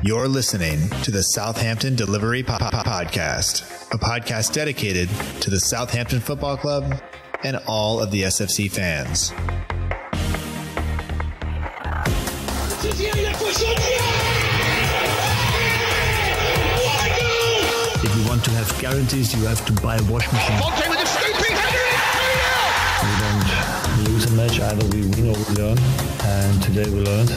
You're listening to the Southampton Delivery Podcast, a podcast dedicated to the Southampton Football Club and all of the SFC fans. If you want to have guarantees, you have to buy a washing machine. We don't lose a match, either we win or we learn, and today we learned.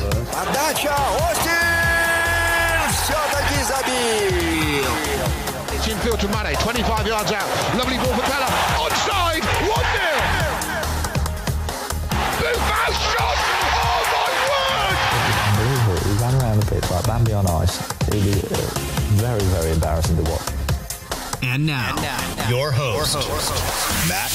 It's infield to Mane, 25 yards out. Lovely ball for Palace. Onside, 1-0. Buffon shot! Oh my word! Unbelievable. He ran around the pitch like Bambi on ice. It would be very, very embarrassing to watch. And now your host, Matt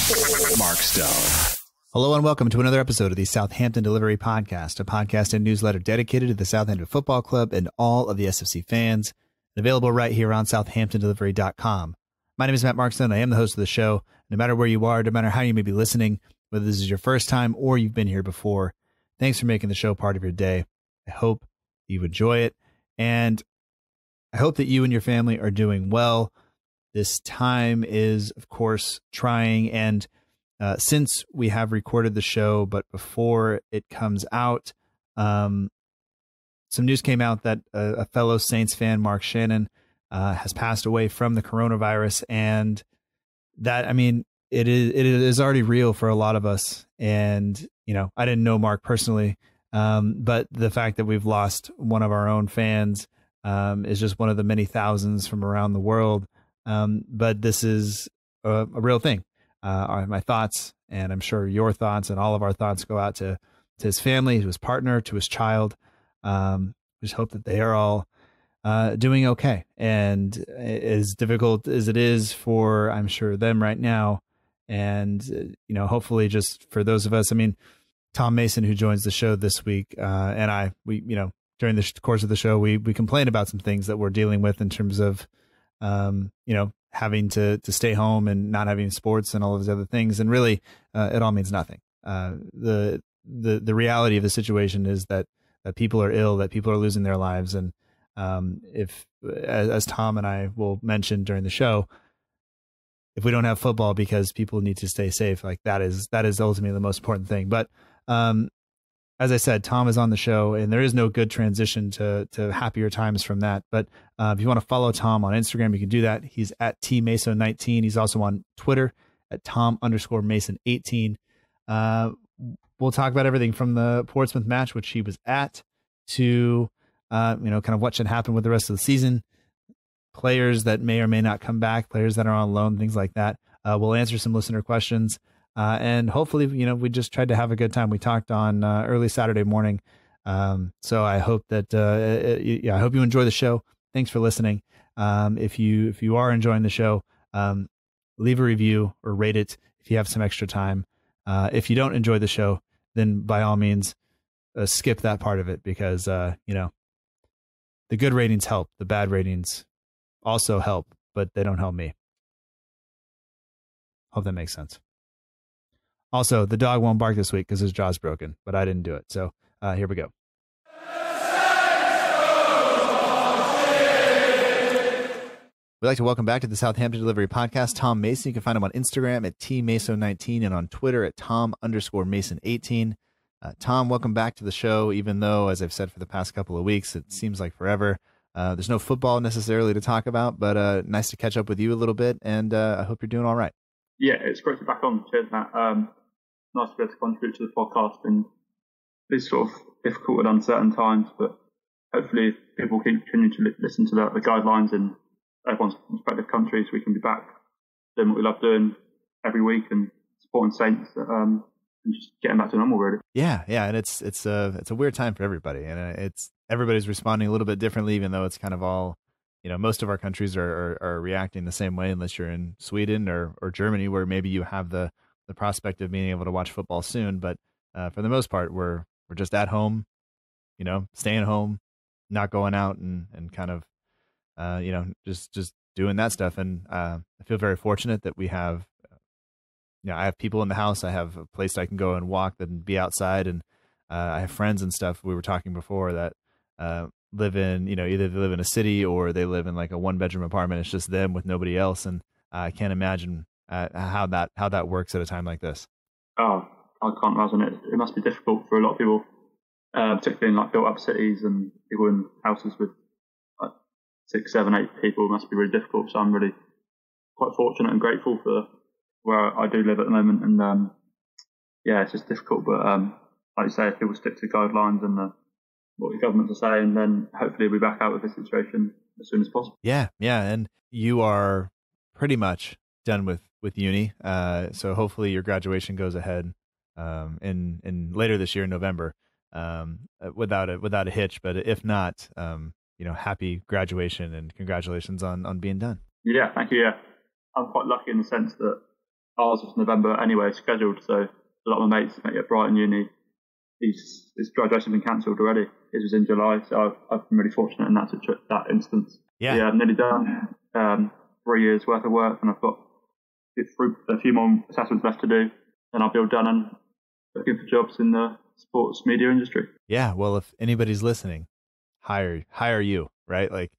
Markson. Hello and welcome to another episode of the Southampton Delivery Podcast, a podcast and newsletter dedicated to the Southampton Football Club and all of the SFC fans, and available right here on SouthamptonDelivery.com. My name is Matt Markson. I am the host of the show. No matter where you are, no matter how you may be listening, whether this is your first time or you've been here before, thanks for making the show part of your day. I hope you enjoy it, and I hope that you and your family are doing well. This time is, of course, trying, and since we have recorded the show, but before it comes out, some news came out that a fellow Saints fan, Mark Shannon, has passed away from the coronavirus. And that, I mean, it is already real for a lot of us. And, you know, I didn't know Mark personally, but the fact that we've lost one of our own fans is just one of the many thousands from around the world. But this is a real thing. Are my thoughts, and I'm sure your thoughts and all of our thoughts go out to his family, to his partner, to his child. Just hope that they are all doing okay. And as difficult as it is for, I'm sure, them right now, and you know, hopefully just for those of us. I mean, Tom Mason, who joins the show this week, and I, we, you know, during the course of the show, we complained about some things that we're dealing with in terms of, you know, having to stay home and not having sports and all of those other things. And really, it all means nothing. The reality of the situation is that people are ill, that people are losing their lives. And as Tom and I will mention during the show, if we don't have football because people need to stay safe, like that is ultimately the most important thing. But as I said, Tom is on the show, and there is no good transition to happier times from that. But if you want to follow Tom on Instagram, you can do that. He's at TMaso19. He's also on Twitter at Tom_Mason18. We'll talk about everything from the Portsmouth match, which he was at, to you know, kind of what should happen with the rest of the season, players that may or may not come back, players that are on loan, things like that. We'll answer some listener questions. And hopefully, you know, we just tried to have a good time. We talked on early Saturday morning. So I hope that, I hope you enjoy the show. Thanks for listening. If you are enjoying the show, leave a review or rate it if you have some extra time. If you don't enjoy the show, then by all means, skip that part of it, because, you know, the good ratings help. The bad ratings also help, but they don't help me. Hope that makes sense. Also, the dog won't bark this week because his jaw's broken, but I didn't do it. So here we go. We'd like to welcome back to the Southampton Delivery Podcast, Tom Mason. You can find him on Instagram at TMaso19 and on Twitter at Tom_Mason18. Tom, welcome back to the show, even though, as I've said for the past couple of weeks, it seems like forever. There's no football necessarily to talk about, but nice to catch up with you a little bit, and I hope you're doing all right. Yeah, it's great to be back on. Cheers, Matt. Nice to be able to contribute to the podcast in these sort of difficult and uncertain times, but hopefully people continue to listen to the guidelines in everyone's respective countries. We can be back doing what we love doing every week and supporting Saints and just getting back to normal, really. Yeah, and it's a weird time for everybody, and it's everybody's responding a little bit differently, even though it's kind of all. You know, most of our countries are reacting the same way, unless you're in Sweden or Germany, where maybe you have the prospect of being able to watch football soon. But for the most part, we're just at home, you know, staying home, not going out and kind of, you know, just doing that stuff. And I feel very fortunate that we have, you know, I have people in the house. I have a place I can go and walk and be outside. And I have friends and stuff. We were talking before that live in, you know, either they live in a city or they live in like a one bedroom apartment. It's just them with nobody else. And I can't imagine how that works at a time like this. Oh, I can't imagine it. It must be difficult for a lot of people, particularly in like built up cities and people in houses with like 6, 7, 8 people. It must be really difficult. So I'm really quite fortunate and grateful for where I do live at the moment. And yeah, it's just difficult. But like you say, if people stick to guidelines and what the governments are saying, then hopefully we'll be back out of this situation as soon as possible. Yeah. And you are pretty much done with uni. So hopefully your graduation goes ahead in later this year in November without a hitch. But if not, happy graduation and congratulations on being done. Yeah, thank you. Yeah. I'm quite lucky in the sense that ours was November anyway scheduled. So a lot of my mates at Brighton Uni, his graduation has been cancelled already. It was in July, so I've been really fortunate in that instance. Yeah, I'm nearly done. 3 years worth of work, and I've got a few more assessments left to do, and I'll be all done and looking for jobs in the sports media industry. Yeah, well, if anybody's listening, hire you, right? Like,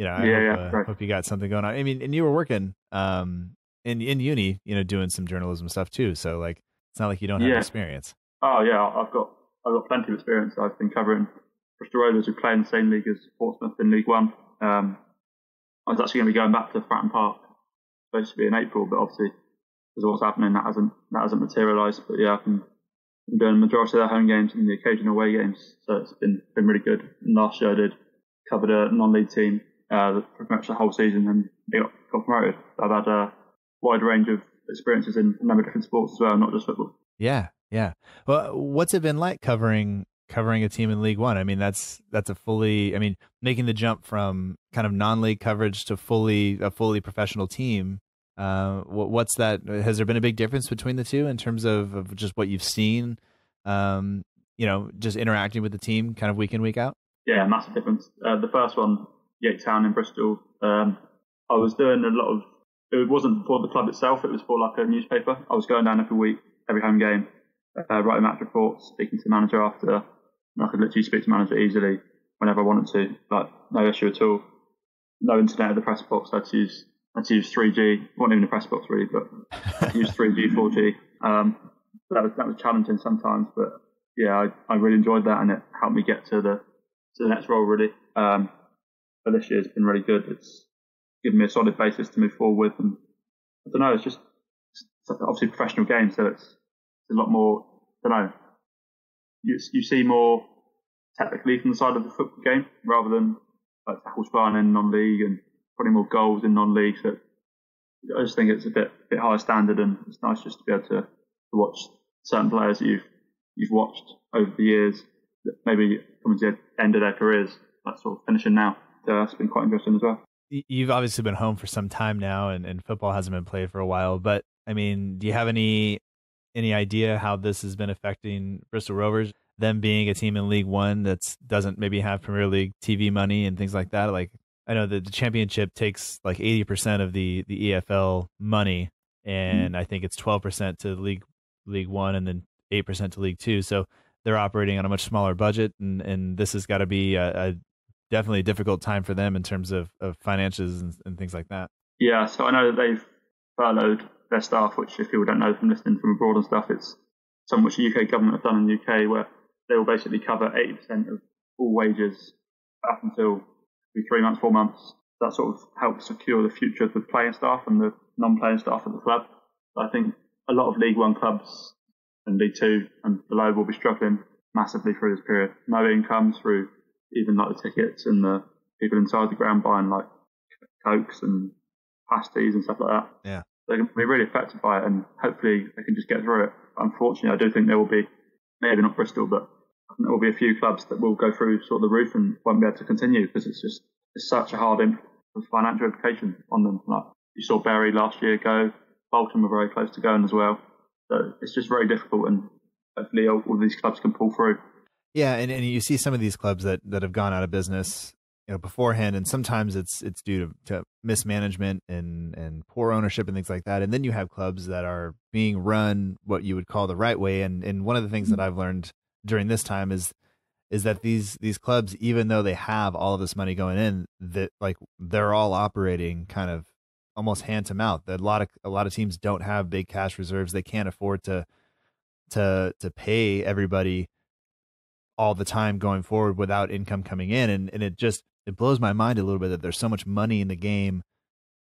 hope you got something going on. I mean, and you were working in uni, doing some journalism stuff too. So like, it's not like you don't have experience. Oh yeah, I've got plenty of experience. I've been covering Bristol Rovers, who play in the same league as Portsmouth in League One. I was actually going to be going back to Fratton Park, supposed to be in April, but obviously because of what's happening, that hasn't materialised. But yeah, I've been doing the majority of their home games and the occasional away games, so it's been really good. And last year I covered a non-league team pretty much the whole season, and they got promoted. I've had a wide range of experiences in a number of different sports as well, not just football. Yeah. Well, what's it been like covering a team in League One? I mean, that's a fully, I mean, making the jump from kind of non-league coverage to a fully professional team. What's that? Has there been a big difference between the two in terms of just what you've seen? Just interacting with the team, kind of week in, week out. Yeah, massive difference. The first one, Yate Town in Bristol. I was doing a lot of. It wasn't for the club itself. It was for like a newspaper. I was going down every week, every home game. Writing match reports, speaking to the manager after, and I could literally speak to the manager easily whenever I wanted to, like no issue at all. No internet at the press box. I had to use 3G. Wasn't even a press box really, but I had to use 3G, 4G. That was challenging sometimes, but yeah, I really enjoyed that, and it helped me get to the next role really. But this year's been really good. It's given me a solid basis to move forward with, and I don't know. It's just it's obviously a professional game, so it's a lot more, I don't know, you see more technically from the side of the football game rather than like tackles flying in non-league and probably more goals in non-league. So I just think it's a bit higher standard, and it's nice just to be able to watch certain players that you've watched over the years that maybe coming to the end of their careers, that sort of finishing now. So that's been quite interesting as well. You've obviously been home for some time now, and football hasn't been played for a while, but I mean, do you have any idea how this has been affecting Bristol Rovers, them being a team in League One that doesn't maybe have Premier League TV money and things like that? Like, I know that the Championship takes like 80% of the EFL money, and I think it's 12% to League One and then 8% to League Two. So they're operating on a much smaller budget, and this has got to be a definitely difficult time for them in terms of finances and things like that. Yeah, so I know that they've furloughed their staff, which if people don't know from listening from abroad and stuff, it's something which the UK government have done in the UK, where they will basically cover 80% of all wages up until 3 months, 4 months. That sort of helps secure the future of the playing staff and the non-playing staff of the club. But I think a lot of League One clubs and League Two and below will be struggling massively through this period. No income through even like the tickets and the people inside the ground buying like Cokes and pasties and stuff like that. Yeah. They can be really affected by it, and hopefully they can just get through it. Unfortunately, I do think there will be, maybe not Bristol, but I think there will be a few clubs that will go through sort of the roof and won't be able to continue, because it's such a hard financial implication on them. Like you saw Bury last year go, Bolton were very close to going as well. So it's just very difficult, and hopefully all these clubs can pull through. Yeah, and you see some of these clubs that have gone out of business beforehand, and sometimes it's due to mismanagement and poor ownership and things like that. And then you have clubs that are being run what you would call the right way. And one of the things that I've learned during this time is is that these clubs, even though they have all of this money going in, that like they're all operating kind of almost hand to mouth. A lot of teams don't have big cash reserves. They can't afford to pay everybody all the time going forward without income coming in. And it blows my mind a little bit that there's so much money in the game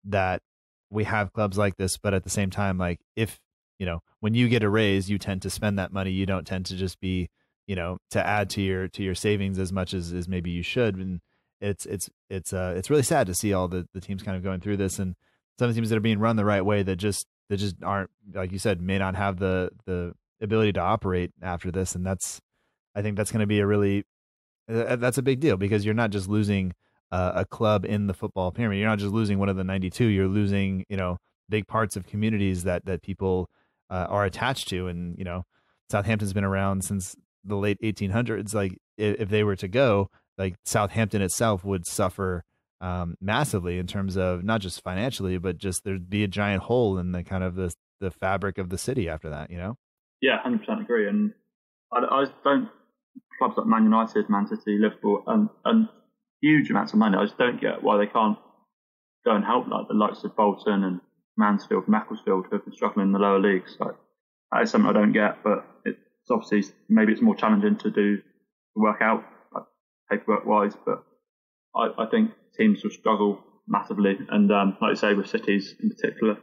that we have clubs like this, but at the same time, like if, you know, when you get a raise, you tend to spend that money. You don't tend to just be, you know, to add to your savings as much as maybe you should. And it's really sad to see all the teams kind of going through this, and some teams that are being run the right way that just aren't, like you said, may not have the ability to operate after this. And I think that's going to be that's a big deal, because you're not just losing a club in the football pyramid. You're not just losing one of the 92, you're losing, you know, big parts of communities that people are attached to. And, you know, Southampton's been around since the late 1800s. Like if they were to go, like Southampton itself would suffer massively in terms of not just financially, but just there'd be a giant hole in the kind of the fabric of the city after that, you know? Yeah, 100% agree. And I don't, clubs like Man United, Man City, Liverpool, and huge amounts of money, I just don't get why they can't go and help like the likes of Bolton and Mansfield, Macclesfield, who have been struggling in the lower leagues. So that is something I don't get, but it's obviously maybe it's more challenging to do to work out like, paperwork wise. But I think teams will struggle massively, and like you say, with cities in particular,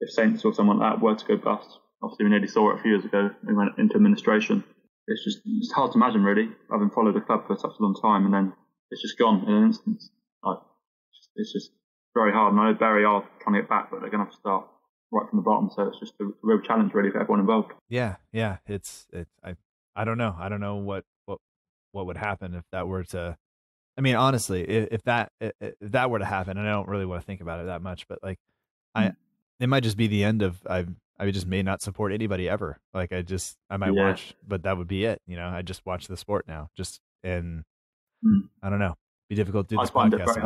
if Saints or someone like that were to go bust, obviously we nearly saw it a few years ago. We went into administration. It's hard to imagine, really, having followed the club for such a long time, and then it's just gone in an instance. Like, it's just very hard. And I know Barry are trying to get back, but they're going to have to start right from the bottom. So it's just a real challenge, really, for everyone involved. Yeah. I don't know. I don't know what would happen if that were to. I mean, honestly, if that were to happen, and I don't really want to think about it that much, but like, it might just be the end of. I just may not support anybody ever. Like I might watch, but that would be it. You know, I just watch the sport now. I don't know. Be difficult to do this podcast.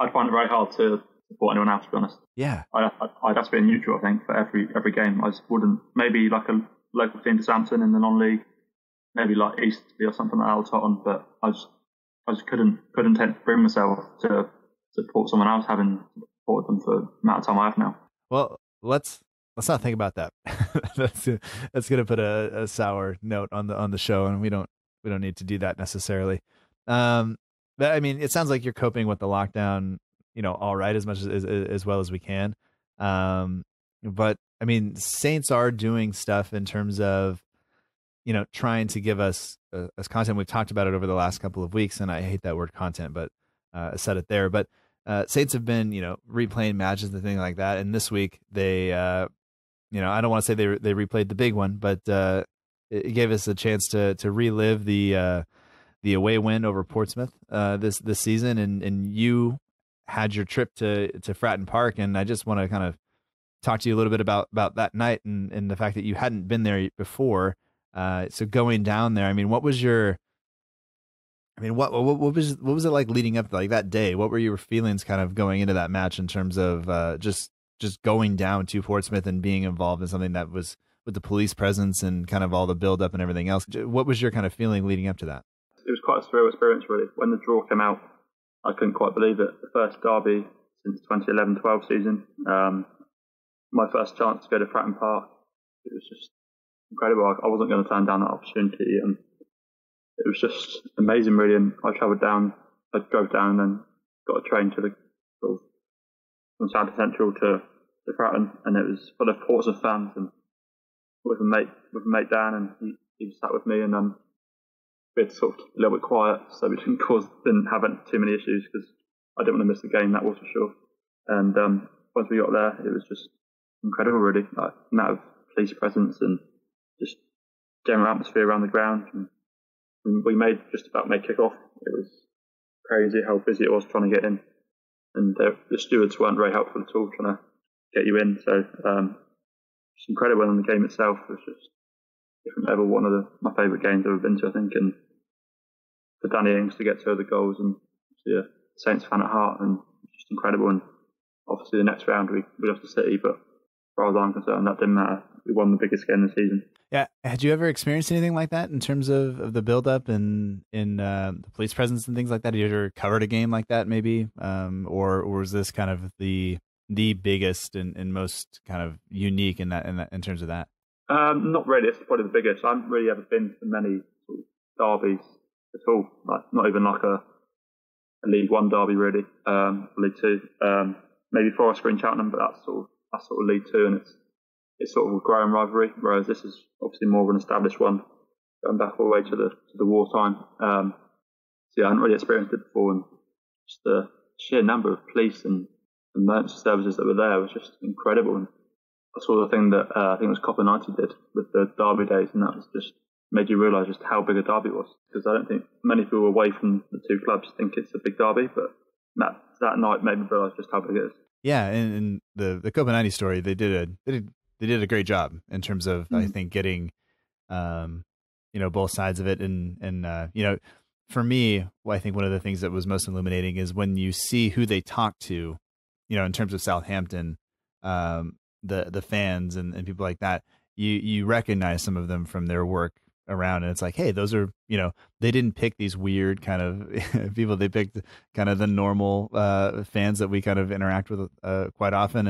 I'd find it very hard to support anyone else, to be honest. Yeah. I'd have to be neutral, I think, for every game. I just wouldn't. Maybe like a local team to Southampton in the non-league, maybe like Eastleigh or something like Alton, but I just couldn't bring myself to support someone else, having supported them for the amount of time I have now. Well, let's not think about that. that's going to put a sour note on the show, and we don't need to do that necessarily. But I mean, it sounds like you're coping with the lockdown, you know, all right, as well as we can. But I mean, Saints are doing stuff in terms of, you know, trying to give us as content. We've talked about it over the last couple of weeks, and I hate that word content, but I said it there. But Saints have been, you know, replaying matches and things like that. And this week they, you know, I don't want to say they replayed the big one, but it gave us a chance to relive the away win over Portsmouth this season. And you had your trip to Fratton Park, and I just want to kind of talk to you a little bit about that night and the fact that you hadn't been there before. So going down there, I mean, what was it like leading up to like that day? What were your feelings kind of going into that match in terms of just going down to Portsmouth and being involved in something that was with the police presence and kind of all the build up and everything else? What was your kind of feeling leading up to that? It was quite a surreal experience, really. When the draw came out, I couldn't quite believe it. The first derby since 2011-12 season. My first chance to go to Fratton Park. It was just incredible. I wasn't going to turn down that opportunity, and it was just amazing, really. And I drove down and got a train to the sort of from Southampton Central to Fratton, and it was full of Portsmouth fans, and with a mate Dan, and he sat with me, and we had to sort of keep a little bit quiet, so we didn't have too many issues, because I didn't want to miss the game, that was for sure. And once we got there, it was just incredible, really. Like the amount of police presence and just general atmosphere around the ground. And we just about made kick-off. It was crazy how busy it was trying to get in. And the stewards weren't very helpful at all trying to get you in. So it's incredible. And the game itself was just different level. One of my favourite games I've ever been to, I think. And for Danny Ings to get two of the goals, and obviously a Saints fan at heart, and just incredible. And obviously the next round we lost to City, but as far as I'm concerned, that didn't matter. We won the biggest game of the season. Yeah. Had you ever experienced anything like that in terms of the buildup and in the police presence and things like that? Had you ever covered a game like that maybe? Or was this kind of the biggest and most kind of unique in that in terms of that? Not really. It's probably the biggest. I haven't really ever been to many derbies at all. Like, not even like a League One derby really. League Two. Maybe Forest Green Cheltenham, but that's sort of League Two, and it's sort of a growing rivalry, whereas this is obviously more of an established one, going back all the way to the wartime. So yeah, I hadn't really experienced it before, and just the sheer number of police and emergency services that were there was just incredible. And I saw the thing that I think it was Copa 90 did with the derby days, and that was just made you realise just how big a derby was, because I don't think many people away from the two clubs think it's a big derby, but that night made me realise just how big it is. Yeah, and the Copa 90 story, they did a great job in terms of, I think, getting, both sides of it. And for me, I think one of the things that was most illuminating is when you see who they talk to, in terms of Southampton, the fans and people like that, you recognize some of them from their work around, and it's like, hey, those are, they didn't pick these weird kind of people. They picked kind of the normal, fans that we kind of interact with, quite often.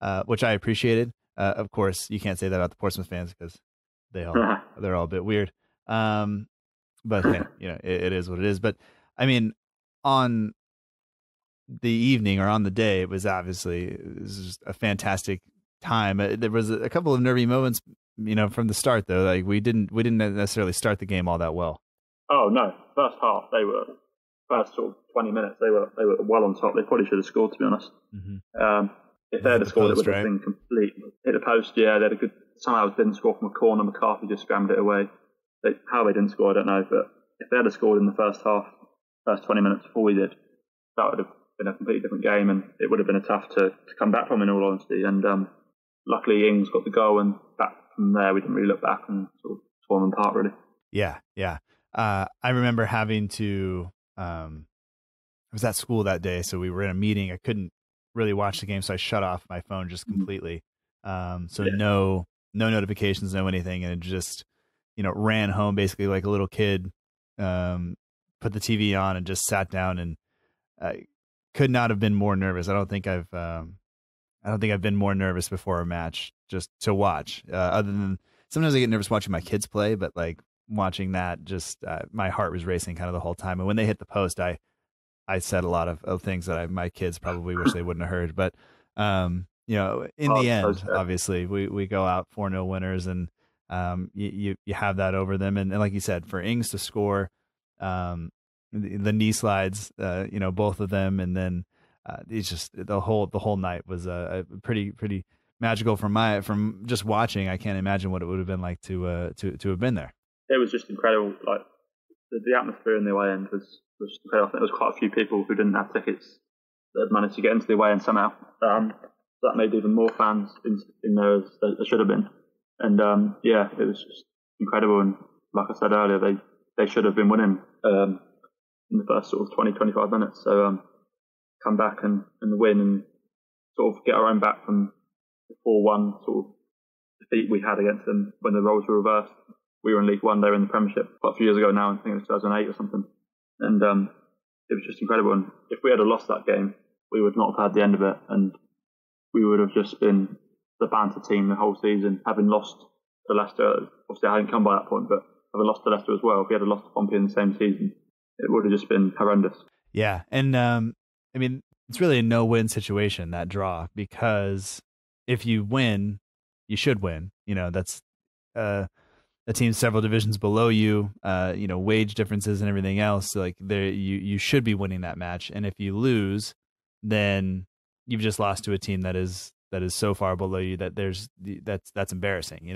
And, which I appreciated. Of course, you can't say that about the Portsmouth fans because they're all a bit weird. But it is what it is. But I mean, on the evening or on the day, it was just a fantastic time. There was a couple of nervy moments, from the start though. Like we didn't necessarily start the game all that well. Oh no! First sort of 20 minutes, they were well on top. They probably should have scored, to be honest. Mm-hmm. If they had scored, it would have been complete. Hit the post, yeah. They had a good. Somehow didn't score from a corner. McCarthy just scrambled it away. How they didn't score, I don't know. But if they had scored in the first half, first 20 minutes before we did, that would have been a completely different game, and it would have been a tough to come back from, in all honesty. And luckily, Ings got the goal, and back from there, we didn't really look back and sort of tore them apart, really. Yeah. I remember having to. I was at school that day, so we were in a meeting. I couldn't really watch the game, so I shut off my phone just completely. No notifications, no anything, and it just ran home basically like a little kid. Put the TV on and just sat down, and I could not have been more nervous. I don't think I've been more nervous before a match just to watch. Other than sometimes I get nervous watching my kids play, but like watching that, just my heart was racing kind of the whole time. And when they hit the post, I said a lot of things that my kids probably wish they wouldn't have heard, but, in the end, obviously we go out 4-0 winners, and you have that over them. And like you said, for Ings to score, the knee slides, both of them. And then it's just the whole night was pretty magical from just watching. I can't imagine what it would have been like to have been there. It was just incredible. Like the atmosphere in the away end was incredible. I think there was quite a few people who didn't have tickets that managed to get into the away end somehow. That made even more fans in there as there should have been. And it was just incredible. And like I said earlier, they should have been winning in the first sort of 20, 25 minutes. So come back and win and sort of get our own back from the 4-1 sort of defeat we had against them when the roles were reversed. We were in League One, they were in the Premiership quite a few years ago now, I think it was 2008 or something. And it was just incredible. And if we had lost that game, we would not have had the end of it. And we would have just been the banter team the whole season, having lost to Leicester. Obviously, I hadn't come by that point, but having lost to Leicester as well, if we had lost to Pompey in the same season, it would have just been horrendous. Yeah. And it's really a no-win situation, that draw, because if you win, you should win. That's... the team's several divisions below you, wage differences and everything else. Like you should be winning that match. And if you lose, then you've just lost to a team that is so far below you that that's embarrassing,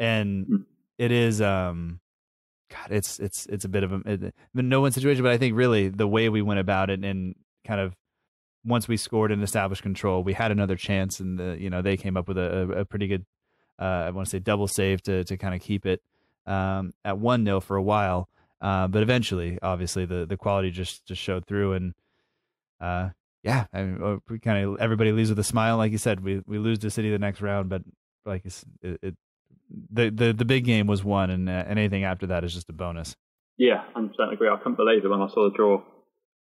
And it is, God, it's a bit of a no-win situation. But I think really the way we went about it, and kind of once we scored and established control, we had another chance, and they came up with a pretty good. I want to say double save to kind of keep it at 1-0 for a while, but eventually, obviously, the quality just showed through, and we kind of everybody leaves with a smile. Like you said, we lose to City the next round, but like it the big game was won, and anything after that is just a bonus. Yeah, 100% agree. I couldn't believe it when I saw the draw.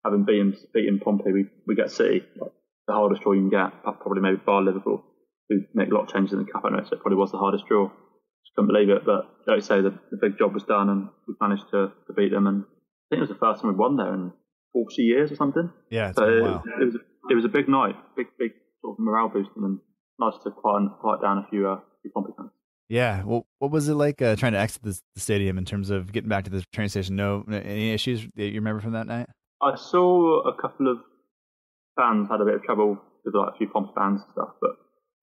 Having beaten Pompey, we get City, like the hardest draw you can get, probably maybe bar Liverpool, who make a lot of changes in the cup. I know, so it probably was the hardest draw. Just couldn't believe it, but like you say, the big job was done, and we managed to beat them. And I think it was the first time we won there in 40 years or something. Yeah, it's so been a while. It was a big night, big sort of morale boost, and nice to quiet down a few Pompey fans. Yeah, well, what was it like trying to exit the stadium in terms of getting back to the train station? No, any issues that you remember from that night? I saw a couple of fans had a bit of trouble with like a few Pompey fans and stuff, but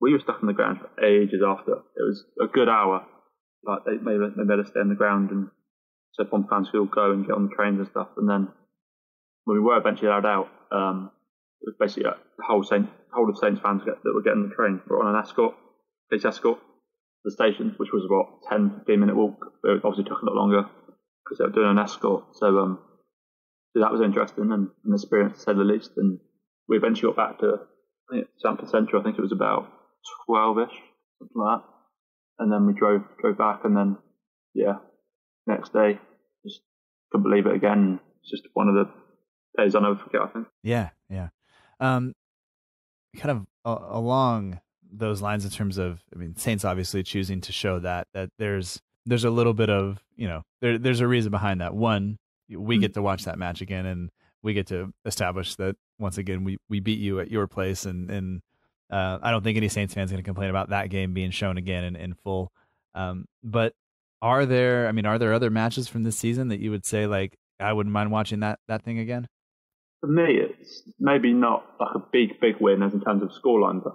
we were stuck on the ground for ages after. It was a good hour. Like they made us stay on the ground, and so Pompey fans could all go and get on the trains and stuff. And then when we were eventually allowed out, it was basically the whole of Saints fans that were getting the train were on an escort, police escort. The station, which was about 10-15 minute walk, it obviously took a lot longer because they were doing an escort. So that was interesting and an experience to say the least. And we eventually got back to Southampton Central. I think it was about 12ish, something like that. And then we drove back, and then next day, just couldn't believe it again. It's just one of the days I'll never forget, I think. Yeah. Kind of along those lines in terms of, I mean, Saints obviously choosing to show that there's a little bit of, there's a reason behind that. One, we get to watch that match again, and we get to establish that once again, we beat you at your place. And I don't think any Saints fans going to complain about that game being shown again in full. But are there other matches from this season that you would say, like, I wouldn't mind watching that thing again? For me, it's maybe not like a big win as in terms of scoreline, but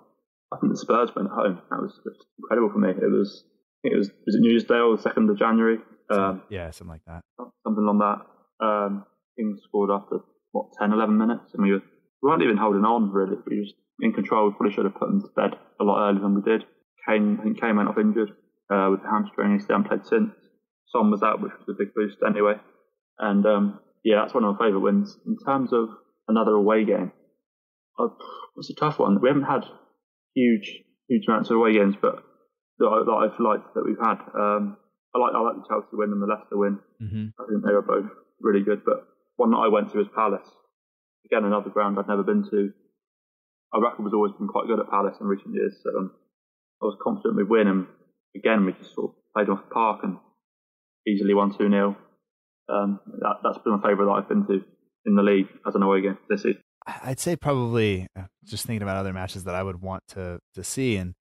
I think the Spurs went home. That was just incredible for me. Was it New Year's Day or the 2nd of January? Something like that. Something on that. Ings scored after, 10-11 minutes? And we weren't even holding on, really. We were just in control. We probably should have put them to bed a lot earlier than we did. Kane went off injured with the hamstring. He's still haven't played since. Son was out, which was a big boost anyway. And, that's one of my favourite wins. In terms of another away game, it's a tough one. We haven't had huge amounts of away games, but that I've liked that we've had. I like the Chelsea win and the Leicester win. Mm-hmm. I think they were both really good. But one that I went to was Palace. Again, another ground I'd never been to. I reckon we've always been quite good at Palace in recent years, so I was confident we'd win. And again, we just sort of played off the park and easily won 2-0. That's been my favourite that I've been to in the league as an away game this season. I'd say probably just thinking about other matches that I would want to see. And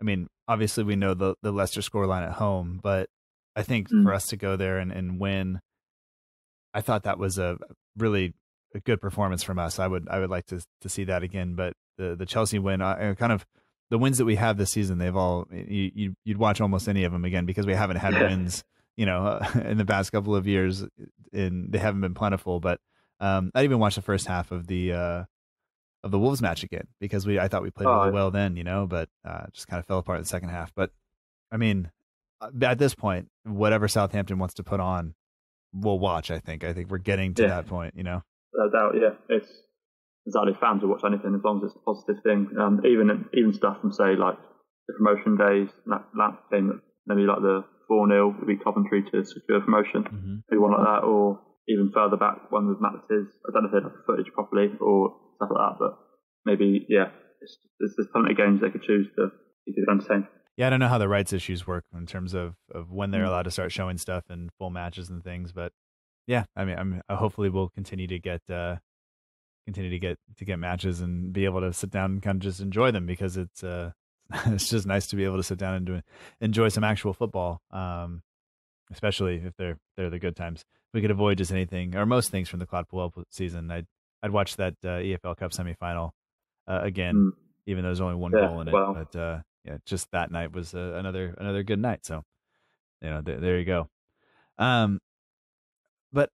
I mean, obviously we know the Leicester scoreline at home, but I think for us to go there and win, I thought that was a really good performance from us. I would like to see that again, but the Chelsea win, kind of the wins that we have this season, they've all, you'd watch almost any of them again because we haven't had wins, in the past couple of years, and they haven't been plentiful, but I'd even watch the first half of the Wolves match again because I thought we played really well then, but just kind of fell apart in the second half. But I mean, at this point, whatever Southampton wants to put on, we'll watch. I think we're getting to that point, No doubt, it's only fans who watch anything as long as it's a positive thing. Even stuff from say like the promotion days, that thing, maybe like the 4-0 would be Coventry to secure promotion, maybe one like that, or even further back, one with Matt's. I don't know if they have the footage properly or stuff like that, but maybe, there's plenty of games they could choose to keep it entertaining. Yeah, I don't know how the rights issues work in terms of when they're allowed to start showing stuff and full matches and things, but yeah, I mean, hopefully we'll continue to get matches and be able to sit down and kind of just enjoy them because it's it's just nice to be able to sit down and enjoy some actual football. Especially if they're the good times. If we could avoid just anything or most things from the Clodpole season, I'd watch that EFL Cup semifinal again, even though there's only one goal in it. Wow. But just that night was another good night. So there you go. But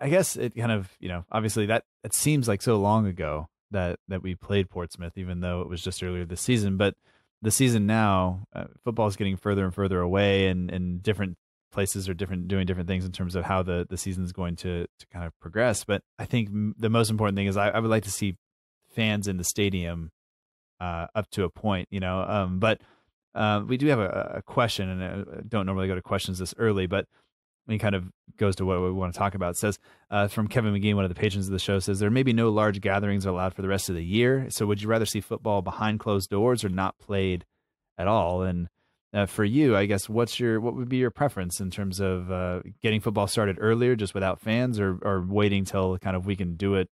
I guess it kind of obviously it seems like so long ago that we played Portsmouth, even though it was just earlier this season. But the season now, football is getting further and further away, and different places are doing different things in terms of how the season is going to kind of progress. But I think the most important thing is I would like to see fans in the stadium up to a point, but We do have a question, and I don't normally go to questions this early, but it kind of goes to what we want to talk about. It says, from Kevin McGee, one of the patrons of the show, says, there may be no large gatherings allowed for the rest of the year, so would you rather see football behind closed doors or not played at all? And for you, I guess, what would be your preference in terms of getting football started earlier, just without fans, or waiting till kind of we can do it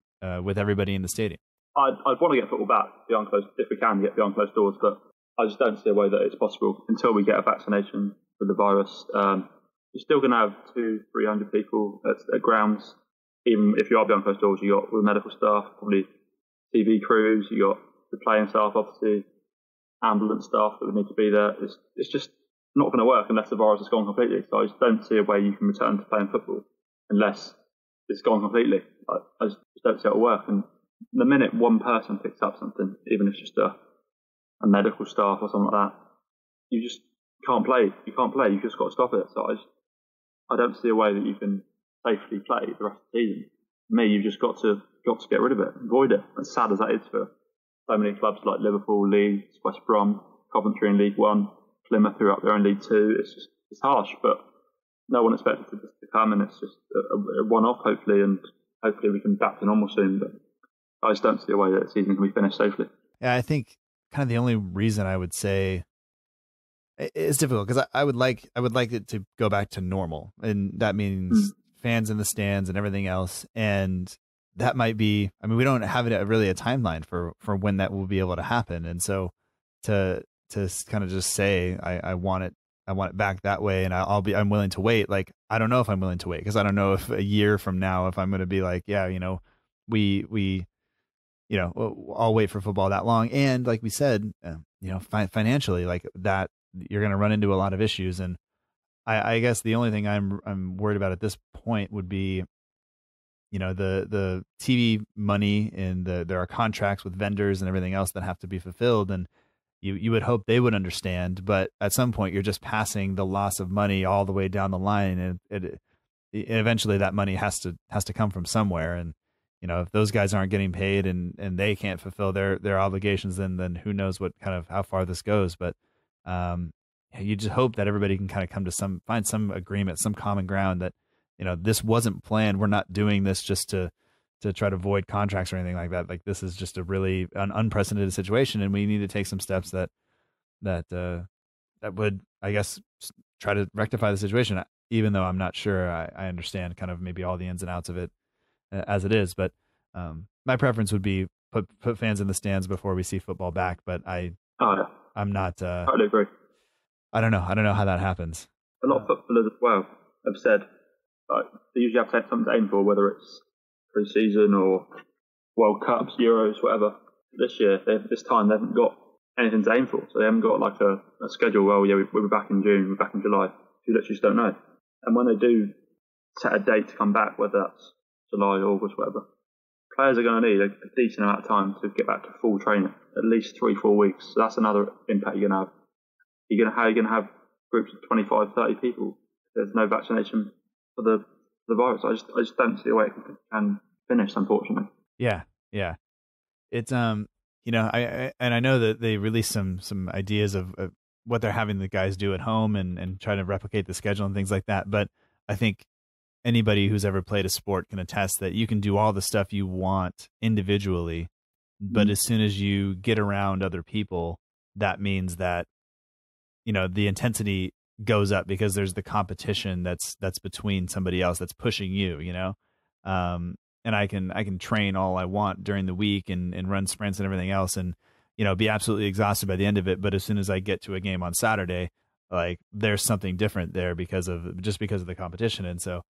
with everybody in the stadium? I'd want to get football back beyond closed, if we can get beyond closed doors, but I just don't see a way that it's possible until we get a vaccination for the virus. You're still going to have 200-300 people at grounds, even if you are beyond closed doors. You got all the medical staff, probably TV crews, you got the playing staff, obviously, ambulance staff that would need to be there. It's just not going to work unless the virus is gone completely. So I just don't see a way you can return to playing football unless it's gone completely. I just don't see it will work. And the minute one person picks up something, even if it's just a medical staff or something like that, you just can't play. You can't play. You've just got to stop it. So I don't see a way that you can safely play the rest of the season. For me, you've just got to get rid of it, avoid it. As sad as that is for so many clubs like Liverpool, Leeds, West Brom, Coventry in League One, Plymouth who are up there in League Two. It's harsh, but no one expected this to come, and it's just a one-off, hopefully, and hopefully we can back to normal soon. But I just don't see a way that the season can be finished safely. Yeah, I think kind of the only reason I would say it's difficult, because I would like it to go back to normal, and that means fans in the stands and everything else, and that might be, I mean, we don't have really a timeline for when that will be able to happen. And so to kind of just say, I want it back that way, and I'm willing to wait. Like, I don't know if I'm willing to wait, because I don't know if a year from now, if I'm going to be like, yeah, you know, I'll wait for football that long. And like we said, you know, financially, like that, you're going to run into a lot of issues. And I guess the only thing I'm worried about at this point would be, you know, the TV money, and there are contracts with vendors and everything else that have to be fulfilled. And you would hope they would understand, but at some point you're just passing the loss of money all the way down the line. And eventually that money has to come from somewhere. And, you know, if those guys aren't getting paid and they can't fulfill their obligations, then who knows what kind of, how far this goes. But you just hope that everybody can kind of come to find some agreement, some common ground that, you know, this wasn't planned. We're not doing this just to try to void contracts or anything like that. Like, this is just a really unprecedented situation, and we need to take some steps that would, I guess, try to rectify the situation, even though I'm not sure I understand kind of maybe all the ins and outs of it as it is. But my preference would be put fans in the stands before we see football back. But I'm not. I totally agree. I don't know how that happens. A lot of footballers as well have said, they usually have to have something to aim for, whether it's pre-season or World Cups, Euros, whatever. This year, this time, they haven't got anything to aim for. So they haven't got like a schedule. Well, yeah, we'll be back in June, we'll be back in July. You literally just don't know. And when they do set a date to come back, whether that's July, August, whatever, players are going to need a decent amount of time to get back to full training, at least 3-4 weeks. So that's another impact you're going to have. How are you going to have groups of 25, 30 people if there's no vaccination for the virus? I just don't see a way it can finish, unfortunately. Yeah. It's you know, I know that they released some ideas of what they're having the guys do at home and trying to replicate the schedule and things like that. But I think anybody who's ever played a sport can attest that you can do all the stuff you want individually, but as soon as you get around other people, that means that, you know, the intensity goes up because there's the competition that's between somebody else that's pushing you, you know? And I can train all I want during the week and run sprints and everything else, and, you know, be absolutely exhausted by the end of it. But as soon as I get to a game on Saturday, like, there's something different there because of the competition. And so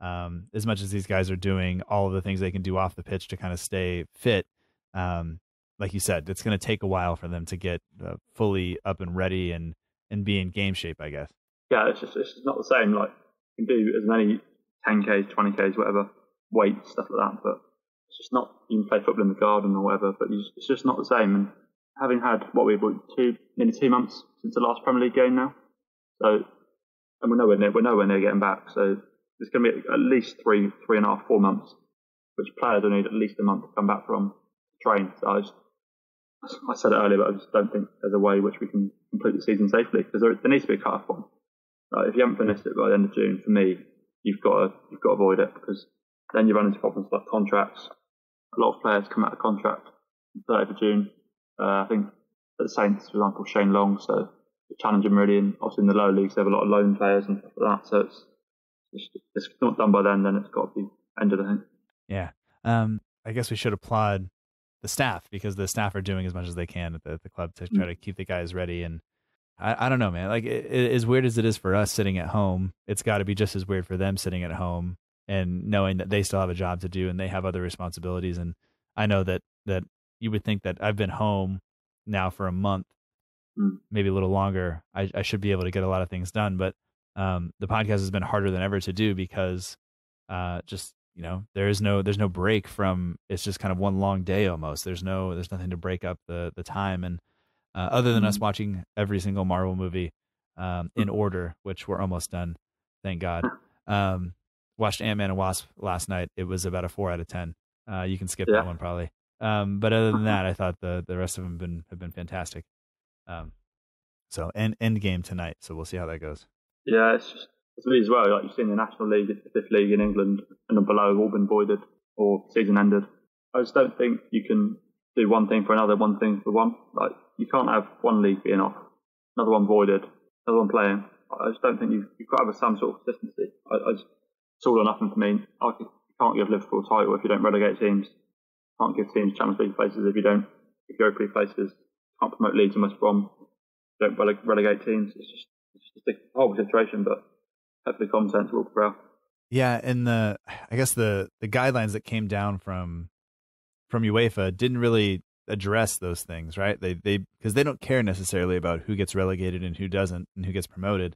as much as these guys are doing all of the things they can do off the pitch to kind of stay fit, like you said, it's going to take a while for them to get fully up and ready and be in game shape, I guess. Yeah, it's just not the same. Like, you can do as many 10Ks, 20Ks, whatever, weights, stuff like that, but it's just not, you can play football in the garden or whatever, but it's just not the same. And having had, nearly 2 months since the last Premier League game now, so, and we're nowhere near getting back, so it's going to be at least 3.5, 4 months, which players will need at least a month to come back from to train. So I said it earlier, but I just don't think there's a way which we can complete the season safely, because there needs to be a cut-off point. If you haven't finished it by the end of June, for me, you've got to avoid it, because then you run into problems like contracts. A lot of players come out of contract on the 30th of June. I think at the Saints, for example, Shane Long, so challenge him really, and obviously in the lower leagues they have a lot of loan players and stuff like that, so it's not done by then it's got to be ended, I think. Yeah. I guess we should applaud the staff, because the staff are doing as much as they can at the club to try to keep the guys ready. And I don't know, man, like it, as weird as it is for us sitting at home, it's got to be just as weird for them sitting at home and knowing that they still have a job to do and they have other responsibilities. And I know that you would think that I've been home now for a month, maybe a little longer, I should be able to get a lot of things done, but the podcast has been harder than ever to do because just, you know, there's no break from, it's just kind of one long day almost. There's nothing to break up the time. And other than us watching every single Marvel movie in order, which we're almost done, thank God. Watched Ant-Man and Wasp last night. It was about a 4 out of 10. You can skip that one probably. But other than that, I thought the rest of them have been fantastic. So end game tonight, so we'll see how that goes. Yeah, it's just, it's me as well. Like you've seen the National League, it's the fifth league in England, and below have all been voided or season ended. I just don't think you can do one thing for another, one thing for one. Like you can't have one league being off, another one voided, another one playing. I just don't think you've got to have some sort of consistency. It's all or nothing for me. You can't give Liverpool a title if you don't relegate teams. You can't give teams Champions League places if you don't give Europa League places. Can't promote Leeds and West Brom. Don't relegate teams. It's just a whole situation, but hopefully common sense will prevail. Yeah, and I guess the guidelines that came down from UEFA didn't really address those things, right? They because they don't care necessarily about who gets relegated and who doesn't and who gets promoted.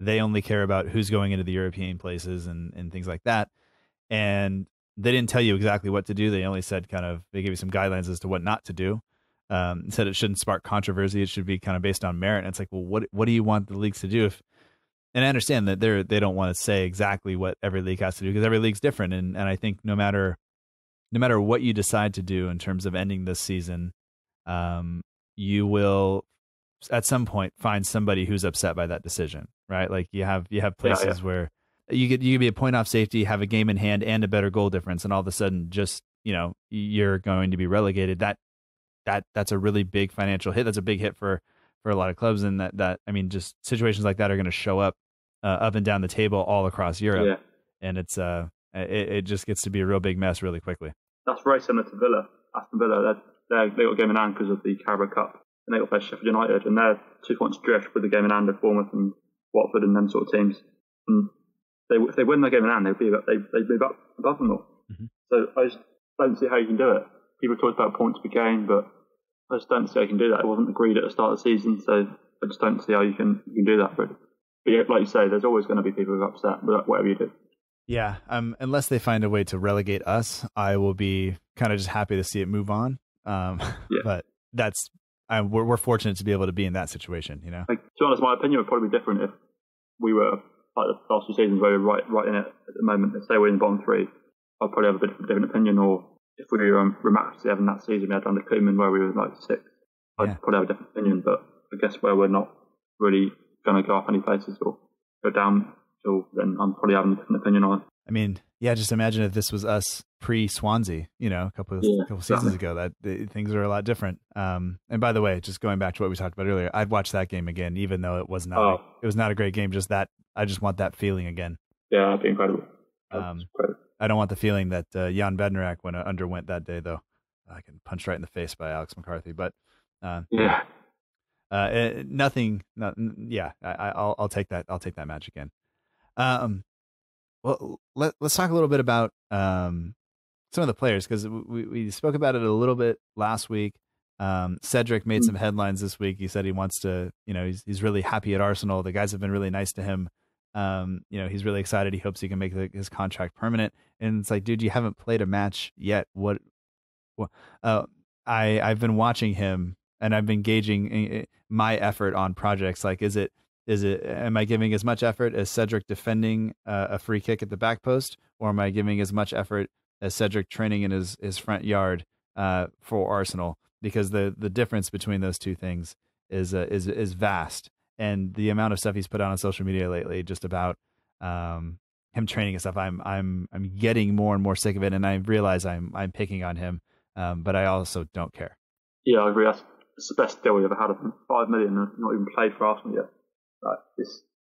They only care about who's going into the European places and things like that. And they didn't tell you exactly what to do. They only said they gave you some guidelines as to what not to do. Said it shouldn't spark controversy. It should be kind of based on merit. And it's like, well, what do you want the leagues to do? And I understand that they don't want to say exactly what every league has to do because every league's different. And I think no matter what you decide to do in terms of ending this season, you will at some point find somebody who's upset by that decision, right? Like you have places where you could be a point off safety, have a game in hand, and a better goal difference, and all of a sudden, just you're going to be relegated. That's a really big financial hit. That's a big hit for a lot of clubs, and just situations like that are going to show up and down the table all across Europe, and it's it just gets to be a real big mess really quickly. That's very similar to Villa, Aston Villa. They got a game in hand because of the Carabao Cup, and they got played Sheffield United, and they're 2 points drift with the game in hand of Bournemouth and Watford and them sort of teams. And if they win their game in hand, they'd move up above them all. Mm-hmm. So I just don't see how you can do it. People talk about points per game, but I just don't see how you can do that. It wasn't agreed at the start of the season, so I just don't see how you can do that. But yeah, like you say, there's always going to be people who are upset with whatever you do. Yeah, unless they find a way to relegate us, I will be kind of just happy to see it move on. But we're fortunate to be able to be in that situation, you know. Like, to be honest, my opinion would probably be different if we were like the last two seasons where we were right in it at the moment. Let's say we're in the bottom three, I'd probably have a bit of a different opinion. Or if we were remarkably having that season we had under Koeman where we were like six, I'd probably have a different opinion. But I guess where we're not really going to go up any places or go down, till then I'm probably having a different opinion on it. I mean, yeah, just imagine if this was us pre-Swansea, a couple of seasons ago. Things are a lot different. And by the way, just going back to what we talked about earlier, I'd watch that game again, even though it was not it was not a great game. Just that, I just want that feeling again. Yeah, that'd be incredible. I don't want the feeling that Jan Bednarek underwent that day, though. I can punch right in the face by Alex McCarthy, but I'll take that. I'll take that match again. Well, let's talk a little bit about some of the players, because we spoke about it a little bit last week. Cedric made some headlines this week. He said he wants to, he's really happy at Arsenal. The guys have been really nice to him. He's really excited. He hopes he can make his contract permanent. And it's like, dude, you haven't played a match yet. I've been watching him and I've been gauging my effort on projects. Like, am I giving as much effort as Cedric defending a free kick at the back post, or am I giving as much effort as Cedric training in his front yard for Arsenal? because the difference between those two things is vast. And the amount of stuff he's put out on social media lately, just about him training and stuff, I'm getting more and more sick of it, and I realize I'm picking on him, but I also don't care. Yeah, I agree. It's the best deal we've ever had of him. $5 million, and not even played for Arsenal yet. Like,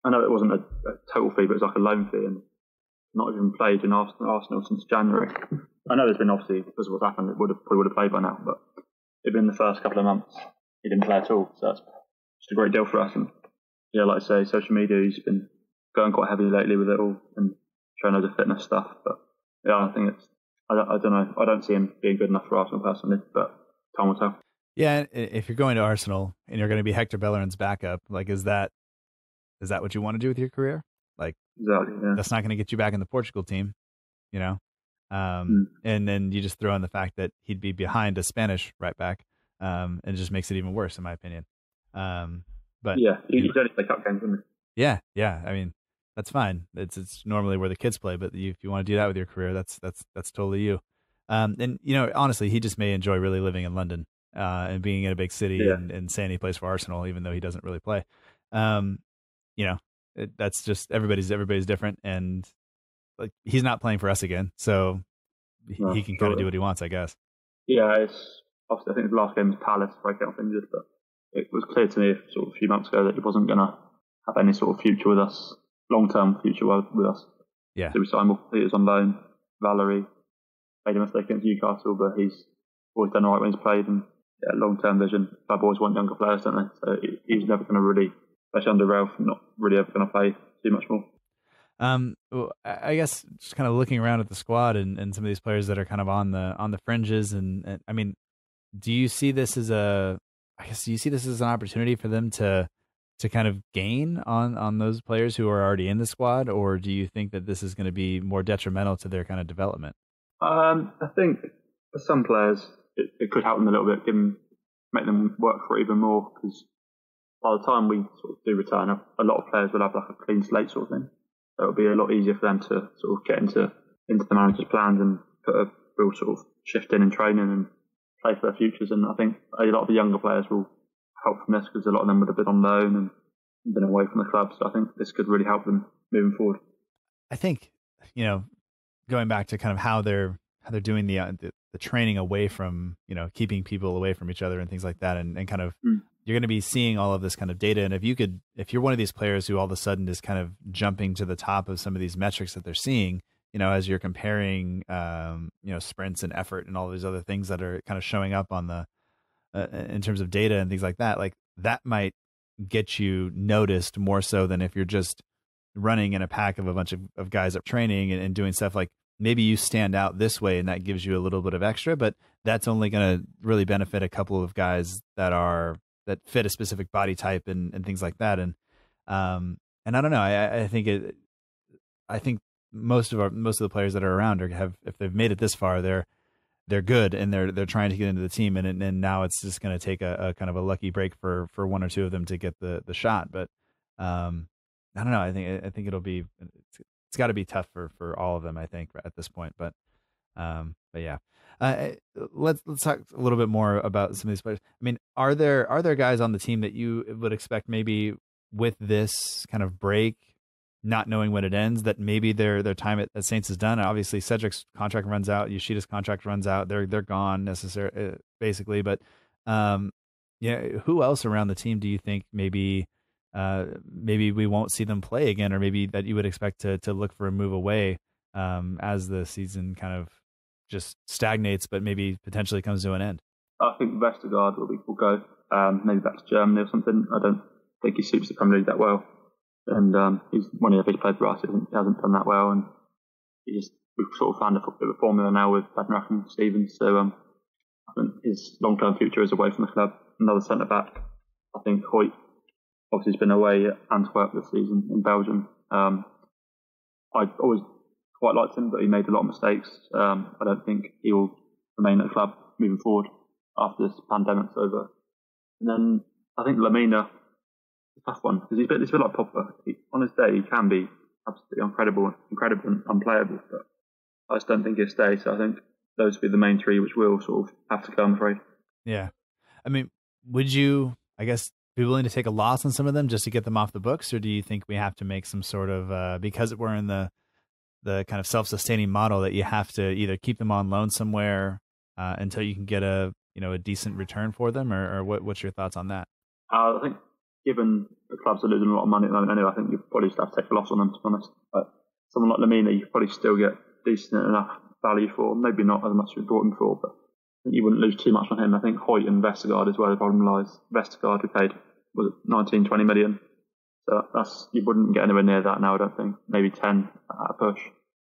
I know it wasn't a total fee, but it was like a loan fee, and not even played in Arsenal since January. I know there's been, obviously, because of what's happened, it would have played by now, but it'd been the first couple of months he didn't play at all, so that's just a great deal for us. And yeah, like I say, social media, he's been going quite heavily lately with it all and trying loads of fitness stuff, but yeah, I think I don't know, I don't see him being good enough for Arsenal personally, but time will tell. Yeah, if you're going to Arsenal and you're going to be Hector Bellerin's backup, like, is that what you want to do with your career? Like, exactly, yeah. That's not going to get you back in the Portugal team, you know? And then you just throw in the fact that he'd be behind a Spanish right back, and it just makes it even worse, in my opinion. But yeah, he's only play cup games, isn't he? Yeah. I mean, that's fine. It's normally where the kids play, but if you want to do that with your career, that's totally you. And you know, honestly, he just may enjoy really living in London, and being in a big city, yeah, and saying he plays for Arsenal, even though he doesn't really play. You know, that's just everybody's different, and like, he's not playing for us again, so he can kind of do what he wants, I guess. Yeah, it's obviously, I think the last game was Palace, where I got injured, but it was clear to me sort of a few months ago that he wasn't going to have any sort of future with us, long-term future with us. Yeah. So we signed Wolf Peters on loan. Valerie made a mistake against Newcastle, but he's always done all right when he's played, and yeah, long-term vision. Club always want younger players, don't they? So he's never going to really, especially under Ralph, not really ever going to play too much more. I guess just kind of looking around at the squad and some of these players that are kind of on the fringes, and I mean, do you see this as an opportunity for them to kind of gain on those players who are already in the squad, or do you think that this is going to be more detrimental to their kind of development? I think for some players it could help them a little bit, make them work for it even more, because by the time we sort of do return, a lot of players will have like a clean slate sort of thing. So it'll be a lot easier for them to sort of get into the manager's plans and put a real sort of shift in training and play for their futures. And I think a lot of the younger players will help from this, because a lot of them would have been on loan and been away from the club. So I think this could really help them moving forward. I think, you know, going back to kind of how they're doing the training away from, you know, keeping people away from each other and things like that, and kind of you're going to be seeing all of this kind of data. And if you're one of these players who all of a sudden is kind of jumping to the top of some of these metrics that they're seeing, you know, as you're comparing, you know, sprints and effort and all these other things that are kind of showing up on the, in terms of data and things like that, like, that might get you noticed more so than if you're just running in a pack of a bunch of guys up training and doing stuff. Like, maybe you stand out this way and that gives you a little bit of extra, but that's only going to really benefit a couple of guys that fit a specific body type and things like that. And I don't know, I think most of the players that are around if they've made it this far, they're good and they're trying to get into the team. And now it's just going to take a kind of a lucky break for one or two of them to get the shot. But I don't know. I think it's got to be tough for all of them, I think, at this point, but yeah. Let's talk a little bit more about some of these players. I mean, are there guys on the team that you would expect, maybe with this kind of break, not knowing when it ends, that maybe their time at Saints is done? Obviously, Cedric's contract runs out, Yoshida's contract runs out, they're gone necessarily, basically. But yeah, who else around the team do you think maybe we won't see them play again, or maybe that you would expect to look for a move away as the season kind of just stagnates, but maybe potentially comes to an end? I think Vestergaard will go, maybe back to Germany or something. I don't think he suits the Premier League that well, and he's one of the big players for us. He hasn't done that well, and we've sort of found a bit of a formula now with Bednarek and Stevens. So I think his long-term future is away from the club. Another centre back, I think Hoedt. Obviously, he's been away at Antwerp this season in Belgium. I always quite liked him, but he made a lot of mistakes. I don't think he will remain at the club moving forward after this pandemic's over. And then I think Lamina, a tough one, because he's a bit like Popper. On his day, he can be absolutely incredible and unplayable, but I just don't think he'll stay. So I think those will be the main three which will sort of have to go, I'm afraid. Yeah, I mean, would you, I guess, be willing to take a loss on some of them just to get them off the books? Or do you think we have to make some sort of, because we're in the kind of self-sustaining model, that you have to either keep them on loan somewhere until you can get a decent return for them, or what's your thoughts on that? I think given the clubs are losing a lot of money at the moment anyway, I think you probably still have to take a loss on them, to be honest. But someone like Lamina, you probably still get decent enough value for, maybe not as much as we brought him for, but I think you wouldn't lose too much on him. I think Hoedt and Vestergaard is where the problem lies. Vestergaard, we paid, was it 19, 20 million? So you wouldn't get anywhere near that now, I don't think. Maybe 10 at a push.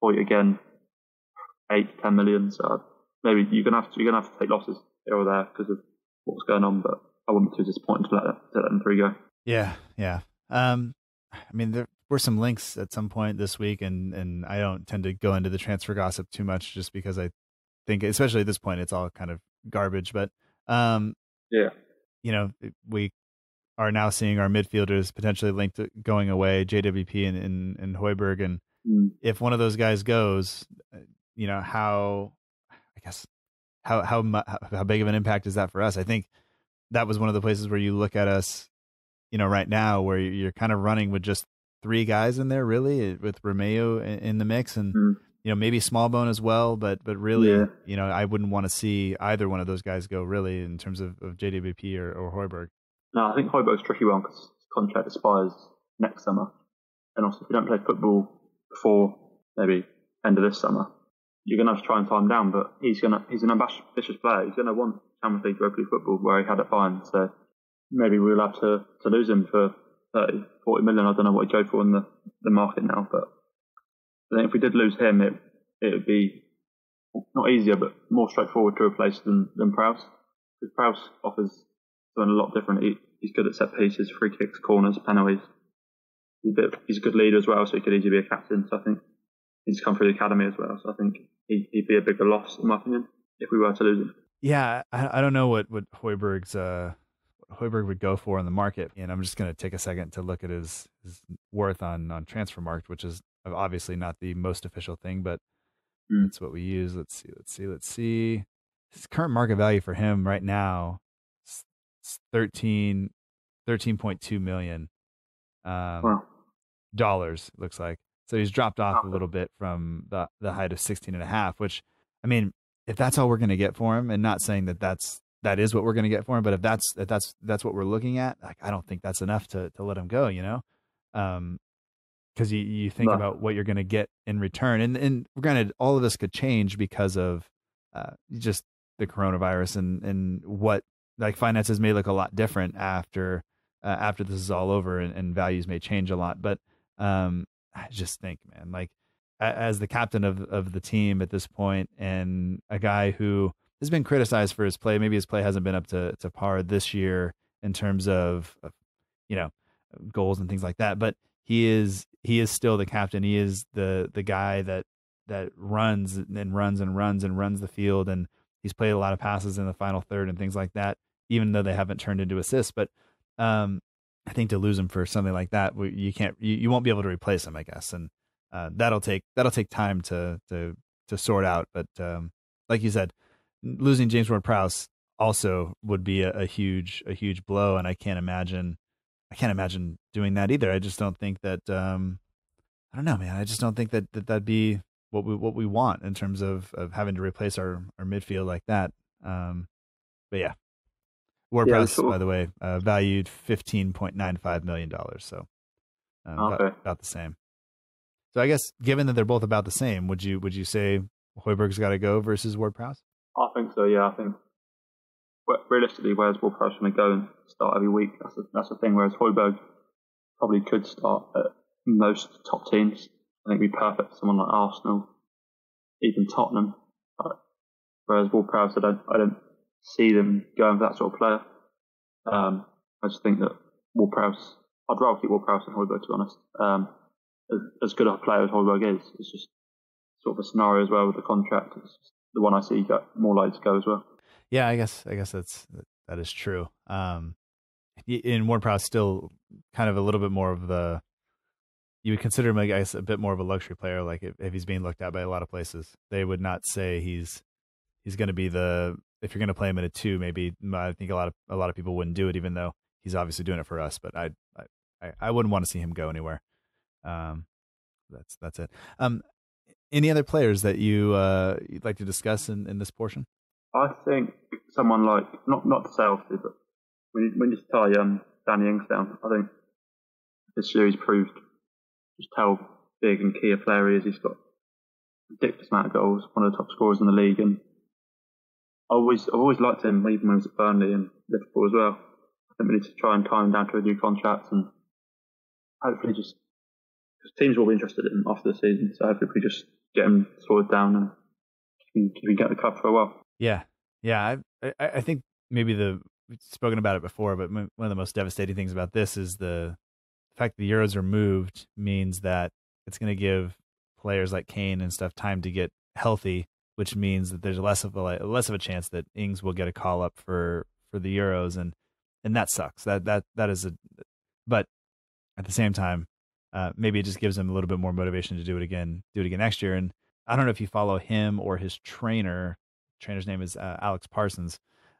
Hoedt again, 8, 10 million. So maybe you're gonna have to take losses here or there because of what's going on. But I wouldn't be too disappointed to let them three go. Yeah. I mean, there were some links at some point this week, and I don't tend to go into the transfer gossip too much, just because I think, especially at this point, it's all kind of garbage. But we are now seeing our midfielders potentially linked to going away, JWP and Højbjerg. And if one of those guys goes, how big of an impact is that for us? I think that was one of the places where you look at us, right now, where you're kind of running with just three guys in there, really, with Romeo in the mix and, maybe Smallbone as well. But really, I wouldn't want to see either one of those guys go, really, in terms of JWP or Højbjerg. No, I think Højbjerg's a tricky one because his contract expires next summer. And also, if you don't play football before maybe end of this summer, you're going to have to try and tie him down. But he's an ambitious player. He's going to want Champions League Europa League football where he had it fine. So maybe we'll have to lose him for 30, 40 million. I don't know what he'd go for in the market now. But I think if we did lose him, it would be not easier, but more straightforward to replace than Prowse. Because Prowse offers doing a lot different. He's good at set pieces, free kicks, corners, penalties. He's a good leader as well, so he could easily be a captain. So I think he's come through the academy as well. So I think he'd be a bigger loss, in my opinion, if we were to lose him. Yeah, I don't know what Højbjerg would go for in the market. And I'm just going to take a second to look at his worth on Transfermarkt, which is obviously not the most official thing, but that's what we use. Let's see. His current market value for him right now, it's 13.2 million dollars, it looks like. So he's dropped off a little bit from the height of 16.5, which, I mean, if that's all we're going to get for him, and not saying that is what we're going to get for him, but if that's what we're looking at, like, I don't think that's enough to let him go, because you think about what you're going to get in return. And granted, all of this could change because of just the coronavirus and what, like, finances may look a lot different after this is all over, and values may change a lot. But I just think, man, like, as the captain of the team at this point, and a guy who has been criticized for his play, maybe his play hasn't been up to par this year in terms of goals and things like that. But he is still the captain. He is the guy that runs and runs and runs and runs the field, and he's played a lot of passes in the final third and things like that, even though they haven't turned into assists. But I think to lose him for something like that, you won't be able to replace him, I guess. And that'll take time to sort out. But like you said, losing James Ward-Prowse also would be a huge blow, and I can't imagine doing that either. I just don't think that. I don't know, man. I just don't think that that'd be what we want in terms of having to replace our midfield like that. But yeah, Ward-Prowse, by the way, valued $15.95 million, so about the same. So I guess, given that they're both about the same, would you say Højbjerg's got to go versus Ward-Prowse? I think so. Yeah, I think realistically, where's Ward-Prowse going to go and start every week? That's the thing. Whereas Højbjerg probably could start at most top teams. I think it'd be perfect for someone like Arsenal, even Tottenham. Whereas Ward-Prowse, I don't see them going for that sort of player. I just think that Ward-Prowse, I'd rather keep Ward-Prowse than Højbjerg, to be honest. As good a player as Højbjerg is, it's just sort of a scenario as well with the contract. It's just the one I see got more likely to go as well. Yeah, I guess that is true. In Ward-Prowse, still kind of a little bit more of the. You would consider him, I guess, a bit more of a luxury player. Like if he's being looked at by a lot of places, they would not say he's he's going to be the, if you're going to play him in a two, maybe I think a lot of people wouldn't do it, even though he's obviously doing it for us, but I wouldn't want to see him go anywhere. That's it. Any other players that you'd like to discuss in this portion? I think someone like, not to say obviously, but when you tie Danny Ings down, I think this year he's proved just how big and key a player he is. He's got a ridiculous amount of goals, one of the top scorers in the league, and I've always liked him, even when he was at Burnley and Liverpool as well. I think we need to try and tie him down to a new contract, and hopefully just, because teams will be interested in him after the season, so hopefully we just get him sorted down and we can get the club for a while. Yeah. I think maybe we've spoken about it before, but one of the most devastating things about this is the fact that the Euros are moved means that it's going to give players like Kane and stuff time to get healthy, which means that there's less of a chance that Ings will get a call up for the Euros, and that sucks. That is a, but at the same time, maybe it just gives him a little bit more motivation to do it again next year. And I don't know if you follow him or his trainer. Trainer's name is Alex Parsons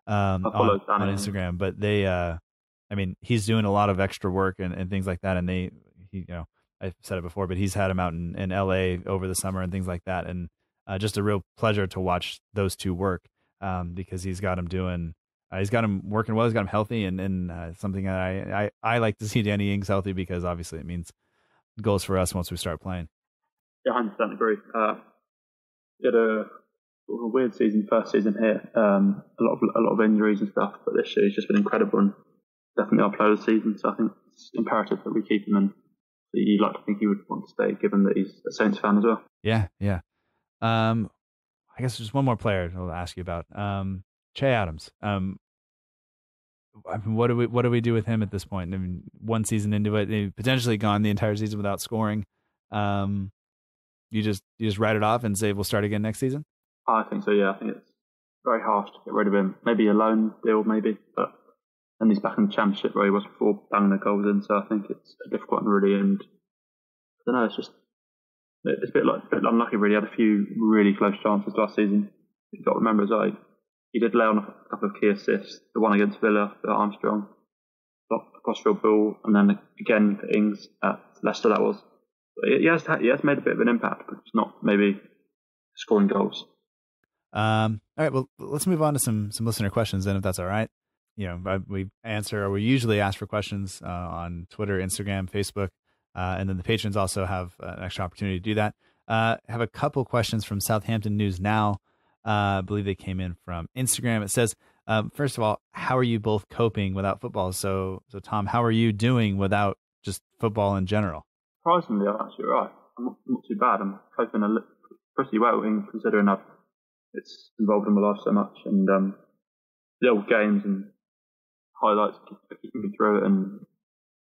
on Instagram, but they, he's doing a lot of extra work and things like that. And I've said it before, but he's had him out in LA over the summer and things like that. And just a real pleasure to watch those two work because he's got him doing, he's got him working well, he's got him healthy, and something that I like to see Danny Ings healthy, because obviously it means goals for us once we start playing. Yeah, 100% agree. Did a weird season, first season here. A lot of injuries and stuff, but this year he's just been incredible and definitely our player of the season. So I think it's imperative that we keep him, and you'd like to think he would want to stay, given that he's a Saints fan as well. Yeah. I guess just one more player I'll ask you about. Che Adams. What do we do with him at this point? I mean, one season into it, they've potentially gone the entire season without scoring. You just write it off and say we'll start again next season? I think so, yeah. I think it's very harsh to get rid of him. Maybe a loan deal, maybe, but and he's back in the Championship where he was before, banging the goals in, so I think it's a difficult one really, and I don't know, it's a bit unlucky really. He had a few really close chances last season. You've got to remember as well, he did lay on a couple of key assists, the one against Villa for Armstrong, blocked a crossfield ball, and then again for Ings at Leicester that was. But he has made a bit of an impact, but it's not maybe scoring goals. All right, well, let's move on to some listener questions then, if that's all right. We usually ask for questions on Twitter, Instagram, Facebook, and then the patrons also have an extra opportunity to do that. Have a couple questions from Southampton News Now. I believe they came in from Instagram. It says, first of all, how are you both coping without football? So Tom, how are you doing without just football in general? Surprisingly, I'm actually right. I'm not too bad. I'm coping pretty well, considering it's involved in my life so much, and the old games and highlights keeping me through it. And a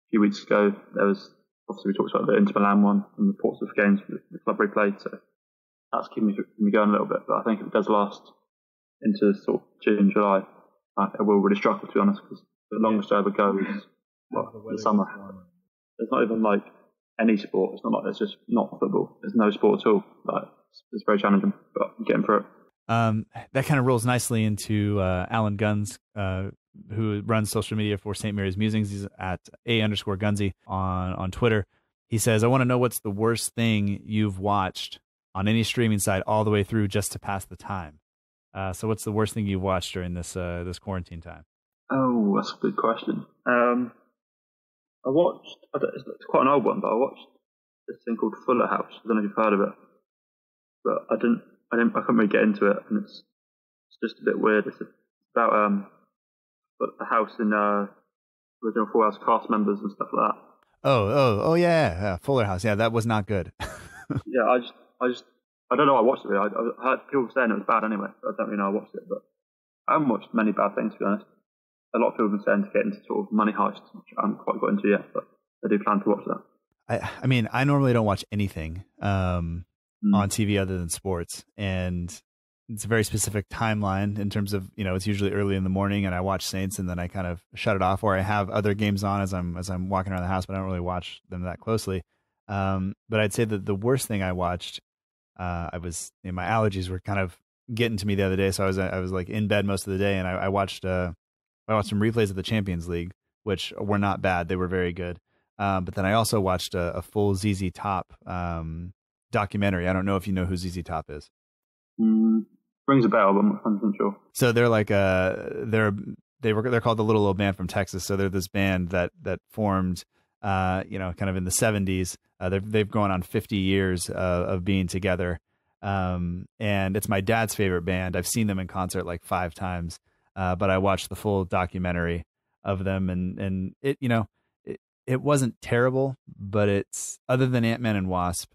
few weeks ago, there was obviously we talked about the Inter Milan one and the Portsmouth games the club replayed. So that's keeping me going a little bit, but I think if it does last into sort of June, July, it will really struggle, to be honest, because the longest I ever go is the summer. It's not even like any sport. It's not like it's just not football. There's no sport at all. Like, it's very challenging, but I'm getting through it. That kind of rolls nicely into Alan Guns, who runs social media for St. Mary's Musings. He's at @A_Gunsy on Twitter. He says, I want to know what's the worst thing you've watched on any streaming site all the way through just to pass the time. So what's the worst thing you've watched during this quarantine time? Oh, that's a good question. It's quite an old one, but I watched this thing called Fuller House. I don't know if you've heard of it, but I couldn't really get into it, and it's just a bit weird. It's about the house in original Full House cast members and stuff like that. Oh yeah, Fuller House. Yeah, that was not good. Yeah, I just I don't know why I watched it. I heard people saying it was bad anyway, so I don't really know I watched it, but I haven't watched many bad things, to be honest. A lot of people have been saying to get into sort of money heists, which I haven't quite got into yet, but I do plan to watch that. I normally don't watch anything on TV other than sports, and it's a very specific timeline in terms of, it's usually early in the morning and I watch Saints and then I kind of shut it off, or I have other games on as I'm walking around the house, but I don't really watch them that closely. But I'd say that the worst thing I watched, my allergies were kind of getting to me the other day. So I was like in bed most of the day, and I watched some replays of the Champions League, which were not bad. They were very good. But then I also watched a full ZZ Top documentary. I don't know if you know who ZZ Top is. Rings a bell, but I'm not 100% sure. So they're like they're called the Little Old Man from Texas. So they're this band that formed kind of in the 70s. They've gone on 50 years of being together. And it's my dad's favorite band. I've seen them in concert like 5 times. But I watched the full documentary of them, and it wasn't terrible, but it's, other than Ant-Man and Wasp,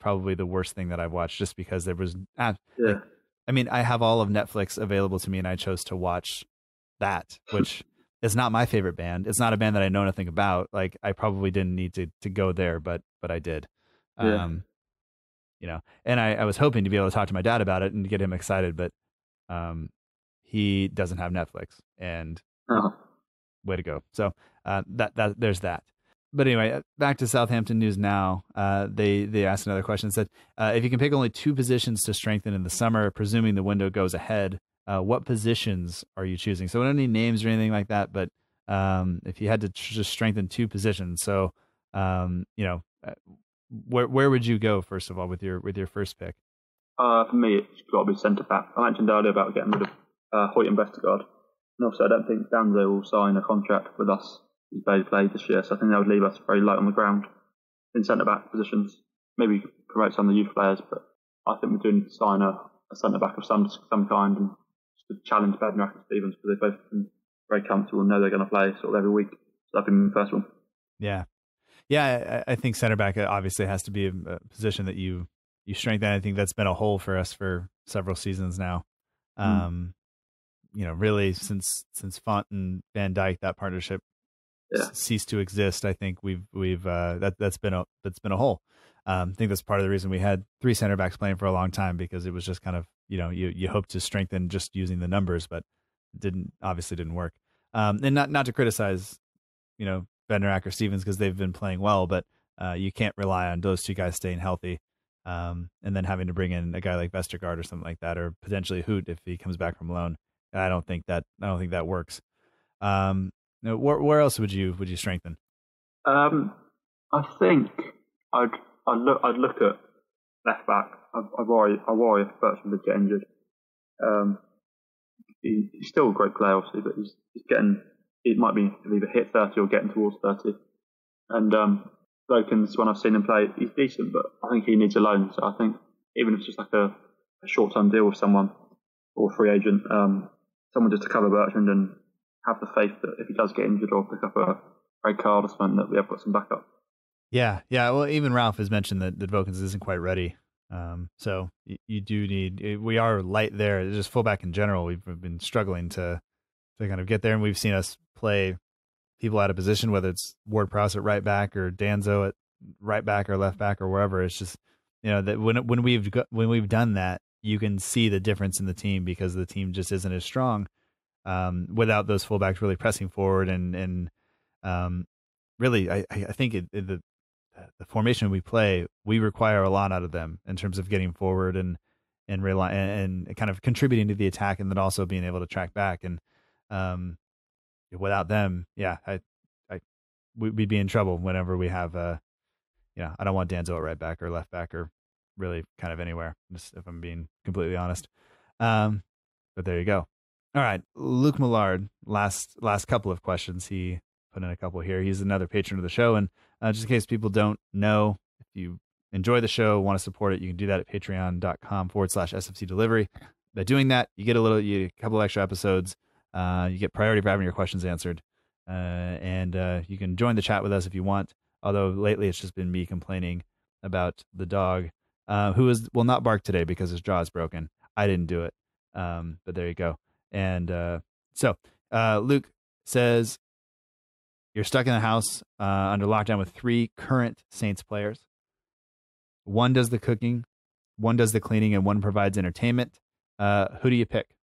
probably the worst thing that I've watched, just because there was, I have all of Netflix available to me, and I chose to watch that, which is not my favorite band. It's not a band that I know nothing about. Like, I probably didn't need to go there, but I did. Yeah. And I was hoping to be able to talk to my dad about it and get him excited, but he doesn't have Netflix, and way to go. So that there's that. But anyway, back to Southampton News Now. They asked another question and said, if you can pick only 2 positions to strengthen in the summer, presuming the window goes ahead, what positions are you choosing? So any names or anything like that, but if you had to just strengthen 2 positions, so where would you go first of all with your first pick? For me, it's got to be centre back. I mentioned earlier about getting rid of Hoedt and Vestergaard, and obviously I don't think Danso will sign a contract with us. He's barely played this year, so I think that would leave us very light on the ground in centre back positions. Maybe we could promote some of the youth players, but I think we do need to sign a centre back of some kind, and just challenge Bednarek and Stevens, because they've both been very comfortable and know they're going to play sort of every week. So that'd be my first one. Yeah, I think centre back obviously has to be a position that you strengthen. I think that's been a hole for us for several seasons now. Really since Font and Van Dijk, that partnership ceased to exist. I think we've that's been a hole. I think that's part of the reason we had 3 center backs playing for a long time, because it was just kind of, you hope to strengthen just using the numbers, but obviously didn't work. And not to criticize, Bednarek or Stevens, because they've been playing well, but you can't rely on those 2 guys staying healthy. And then having to bring in a guy like Vestergaard or something like that, or potentially Hoedt if he comes back from loan. I don't think that works. Where else would you strengthen? I think I'd look at left back. I worry if Bertrand would get injured. He's still a great player, obviously, but he's getting. It might be either hit 30 or getting towards 30. And Lokens, when I've seen him play, he's decent, but I think he needs a loan. So I think even if it's just like a short-term deal with someone, or free agent, someone just to cover Bertrand, and have the faith that if he does get injured or pick up a red card or something, that we have got some backup. Yeah. Well, even Ralph has mentioned that Vokins isn't quite ready. So you do need. We are light there. It's just fullback in general. We've been struggling to kind of get there, and we've seen us play people out of position, whether it's Ward-Prowse at right back or Danso at right back or left back or wherever. It's just that when we've done that, you can see the difference in the team, because the team just isn't as strong without those fullbacks really pressing forward. And really, I think the formation we play, we require a lot out of them in terms of getting forward and kind of contributing to the attack, and then also being able to track back. And without them, we'd be in trouble whenever we have I don't want Danso at right back or left back or really kind of anywhere, just if I'm being completely honest. But there you go. All right, Luke Millard, last couple of questions. He put in a couple here. He's another patron of the show, and just in case people don't know, if you enjoy the show, want to support it, you can do that at patreon.com/SFC Delivery. By doing that, you get a couple of extra episodes. You get priority for having your questions answered, and you can join the chat with us if you want. Although lately it's just been me complaining about the dog, who will not bark today because his jaw is broken. I didn't do it. But there you go. And so Luke says, you're stuck in the house under lockdown with 3 current Saints players. 1 does the cooking, 1 does the cleaning, and 1 provides entertainment. Who do you pick?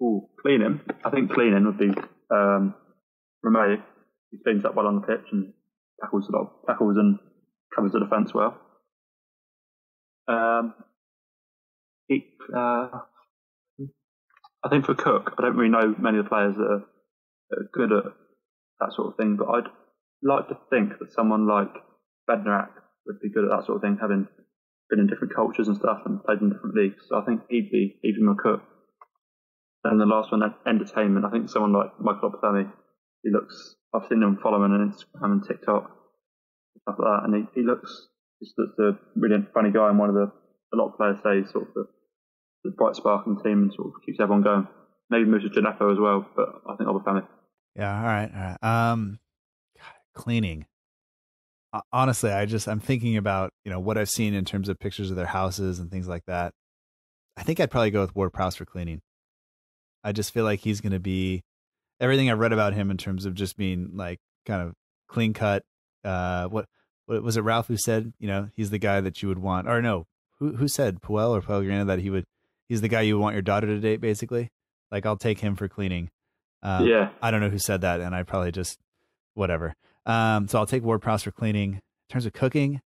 Ooh, cleaning. I think cleaning would be Romeo. He cleans up well on the pitch and tackles and covers the defence well. I think for Cook, I don't really know many of the players that are good at that sort of thing, but I'd like to think that someone like Bednarek would be good at that sort of thing, having been in different cultures and stuff and played in different leagues. So I think he'd be my Cook. And the last one, entertainment. I think someone like Michael Opatemi, I've seen him following on Instagram and TikTok and stuff like that, and he looks a really funny guy, and one of a lot of players say he's sort of the bright spark in the team and sort of keeps everyone going. Maybe moves to Gianneco as well, but I think Opatemi. Yeah, all right. Cleaning. Honestly, I'm thinking about, what I've seen in terms of pictures of their houses and things like that. I think I'd probably go with Ward-Prowse for cleaning. I just feel like he's going to be everything I've read about him in terms of just being like kind of clean cut. What was it? Ralph who said, he's the guy that you would want, or no, who said Puel or Pellegrino that he's the guy you would want your daughter to date, basically. Like, I'll take him for cleaning. Yeah. I don't know who said that. And I probably just, whatever. So I'll take Ward-Prowse for cleaning. In terms of cooking,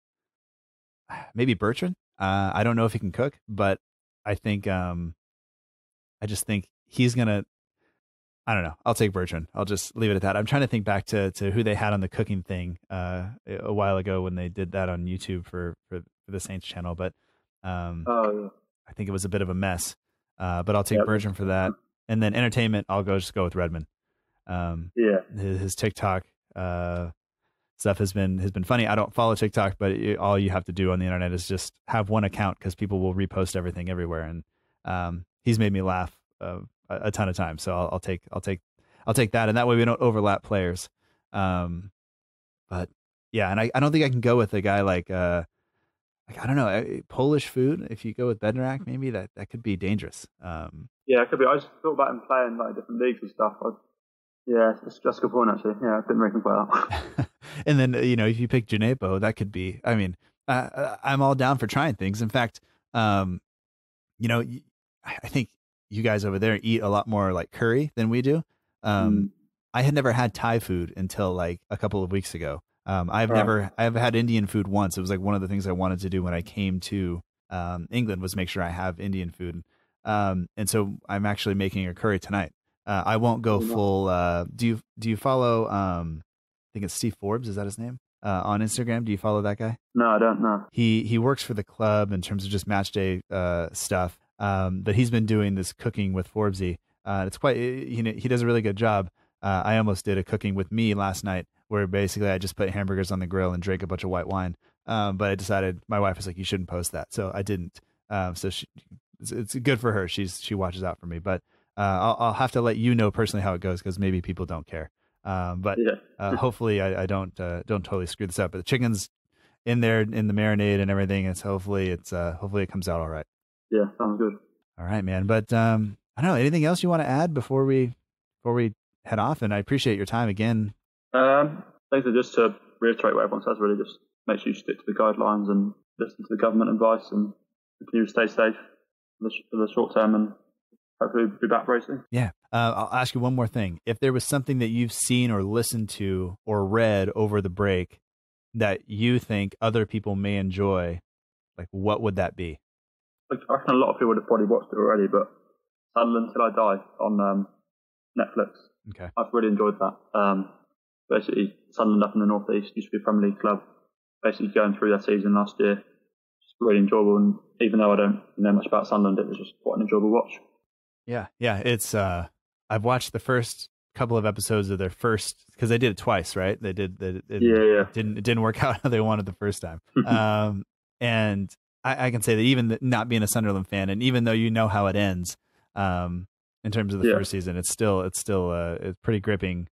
maybe Bertrand. I don't know if he can cook, but I think, I just think he's going to, I don't know. I'll take Bertrand. I'll just leave it at that. I'm trying to think back to who they had on the cooking thing, a while ago when they did that on YouTube for the Saints channel. But, I think it was a bit of a mess, but I'll take Bertrand for that. And then entertainment, I'll just go with Redmond. His TikTok stuff has been funny. I don't follow TikTok, but all you have to do on the internet is just have one account, because people will repost everything everywhere. And he's made me laugh a ton of times, so I'll take that, and that way we don't overlap players. But yeah, and I don't think I can go with a guy like I don't know, Polish food. If you go with Bednarek, maybe that could be dangerous. Yeah, it could be. I just thought about him playing like different leagues and stuff. Yeah, that's a good point, actually. Yeah, I didn't reckon about that. And then, if you pick Gianneco, that could be, I mean, I'm all down for trying things. In fact, I think you guys over there eat a lot more like curry than we do. I had never had Thai food until like a couple of weeks ago. I've had Indian food once. It was like one of the things I wanted to do when I came to England, was make sure I have Indian food. And so I'm actually making a curry tonight. I won't go full. Do you follow? I think it's Steve Forbes. Is that his name on Instagram? Do you follow that guy? No, I don't know. He works for the club in terms of just match day stuff. But he's been doing this cooking with Forbesy. It's quite. He does a really good job. I almost did a cooking with me last night, where basically I just put hamburgers on the grill and drank a bunch of white wine. But I decided, my wife was like, "You shouldn't post that," so I didn't. So it's good for her. She watches out for me, but. I'll have to let you know personally how it goes, because maybe people don't care. Hopefully I don't totally screw this up. But the chicken's in there in the marinade and everything. It's hopefully it comes out all right. Yeah, sounds good. All right, man. But I don't know, anything else you want to add before we head off? And I appreciate your time again. Basically, just to reiterate what everyone says, really, just make sure you stick to the guidelines and listen to the government advice and continue to stay safe for the short term, and hopefully be back racing. Yeah. I'll ask you one more thing. If there was something that you've seen or listened to or read over the break that you think other people may enjoy, like, what would that be? I reckon a lot of people would have probably watched it already, but Huddle Until I Die on Netflix. Okay. I've really enjoyed that. Basically, Sunderland up in the northeast used to be a Premier League club. Basically, going through that season last year, it's really enjoyable. And even though I don't know much about Sunderland, it was just quite an enjoyable watch. Yeah. It's, I've watched the first couple of episodes of their first, because they did it twice, right? It didn't work out how they wanted the first time. And I can say that even not being a Sunderland fan, and even though how it ends, in terms of the first season, it's pretty gripping,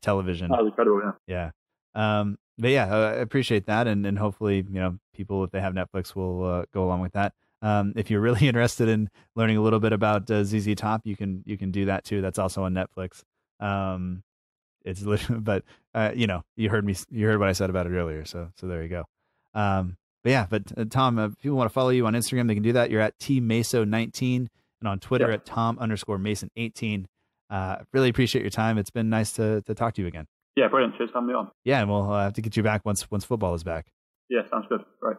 television. Oh, incredible, yeah. But yeah, I appreciate that. And hopefully, people, if they have Netflix, will go along with that. If you're really interested in learning a little bit about ZZ Top, you can do that too. That's also on Netflix. It's literally, but you heard what I said about it earlier. So there you go. But Tom, if people want to follow you on Instagram, they can do that. You're at tmaso19, and on Twitter at Tom_Mason18. Really appreciate your time. It's been nice to talk to you again. Yeah, brilliant. Cheers for having me on. Yeah, and we'll have to get you back once football is back. Yeah, sounds good. All right.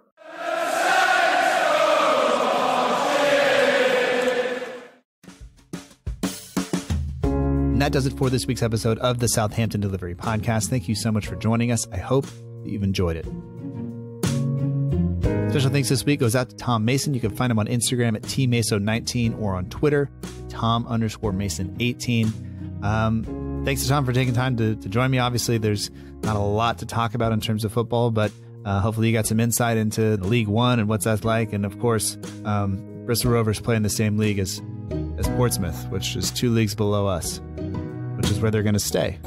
And that does it for this week's episode of the Southampton Delivery Podcast. Thank you so much for joining us. I hope that you've enjoyed it. Special thanks this week goes out to Tom Mason. You can find him on Instagram at tmaso19 or on Twitter, Tom_Mason18. Thanks to Tom for taking time to join me. Obviously, there's not a lot to talk about in terms of football, but hopefully you got some insight into the League One and what's that's like. And of course, Bristol Rovers play in the same league as Portsmouth, which is 2 leagues below us, which is where they're going to stay.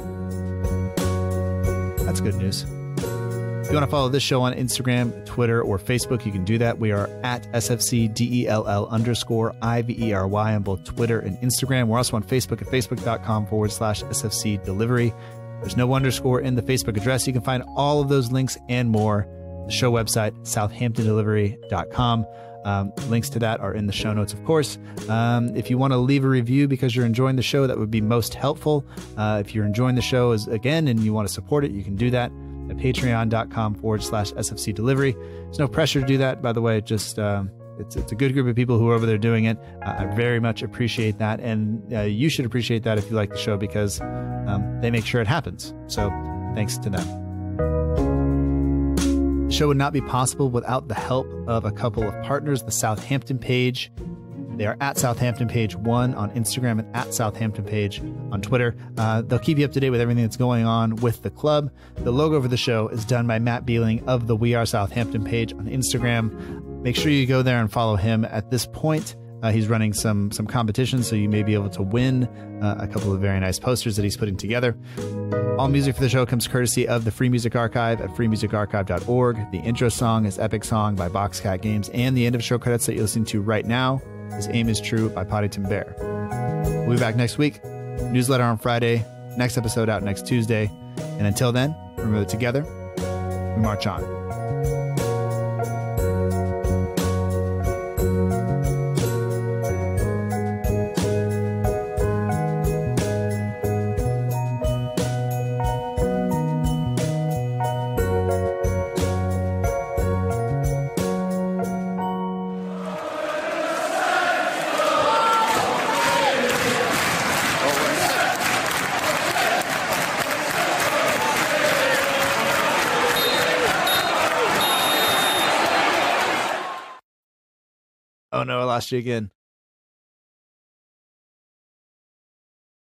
That's good news. If you want to follow this show on Instagram, Twitter, or Facebook, you can do that. We are at SFCDELL_IVERY on both Twitter and Instagram. We're also on Facebook at facebook.com/SFC Delivery. There's no underscore in the Facebook address. You can find all of those links and more. The show website, SouthamptonDelivery.com. Links to that are in the show notes, of course. If you want to leave a review because you're enjoying the show, that would be most helpful. If you're enjoying the show again and you want to support it, you can do that at patreon.com/SFC Delivery. There's no pressure to do that, by the way. Just it's a good group of people who are over there doing it. I very much appreciate that, and you should appreciate that if you like the show, because they make sure it happens. So thanks to them. The show would not be possible without the help of a couple of partners. The Southampton page, they are at Southampton Page 1 on Instagram and at Southampton Page on Twitter. They'll keep you up to date with everything that's going on with the club. The logo for the show is done by Matt Beeling of the We Are Southampton page on Instagram. Make sure you go there and follow him. At this point, he's running some competitions, so you may be able to win a couple of very nice posters that he's putting together. All music for the show comes courtesy of the Free Music Archive at freemusicarchive.org. The intro song is Epic Song by Boxcat Games, and the end of show credits that you're listening to right now is Aim Is True by Poddington Bear. We'll be back next week. Newsletter on Friday. Next episode out next Tuesday. And until then, remember that together, we march on. Oh no, I lost you again.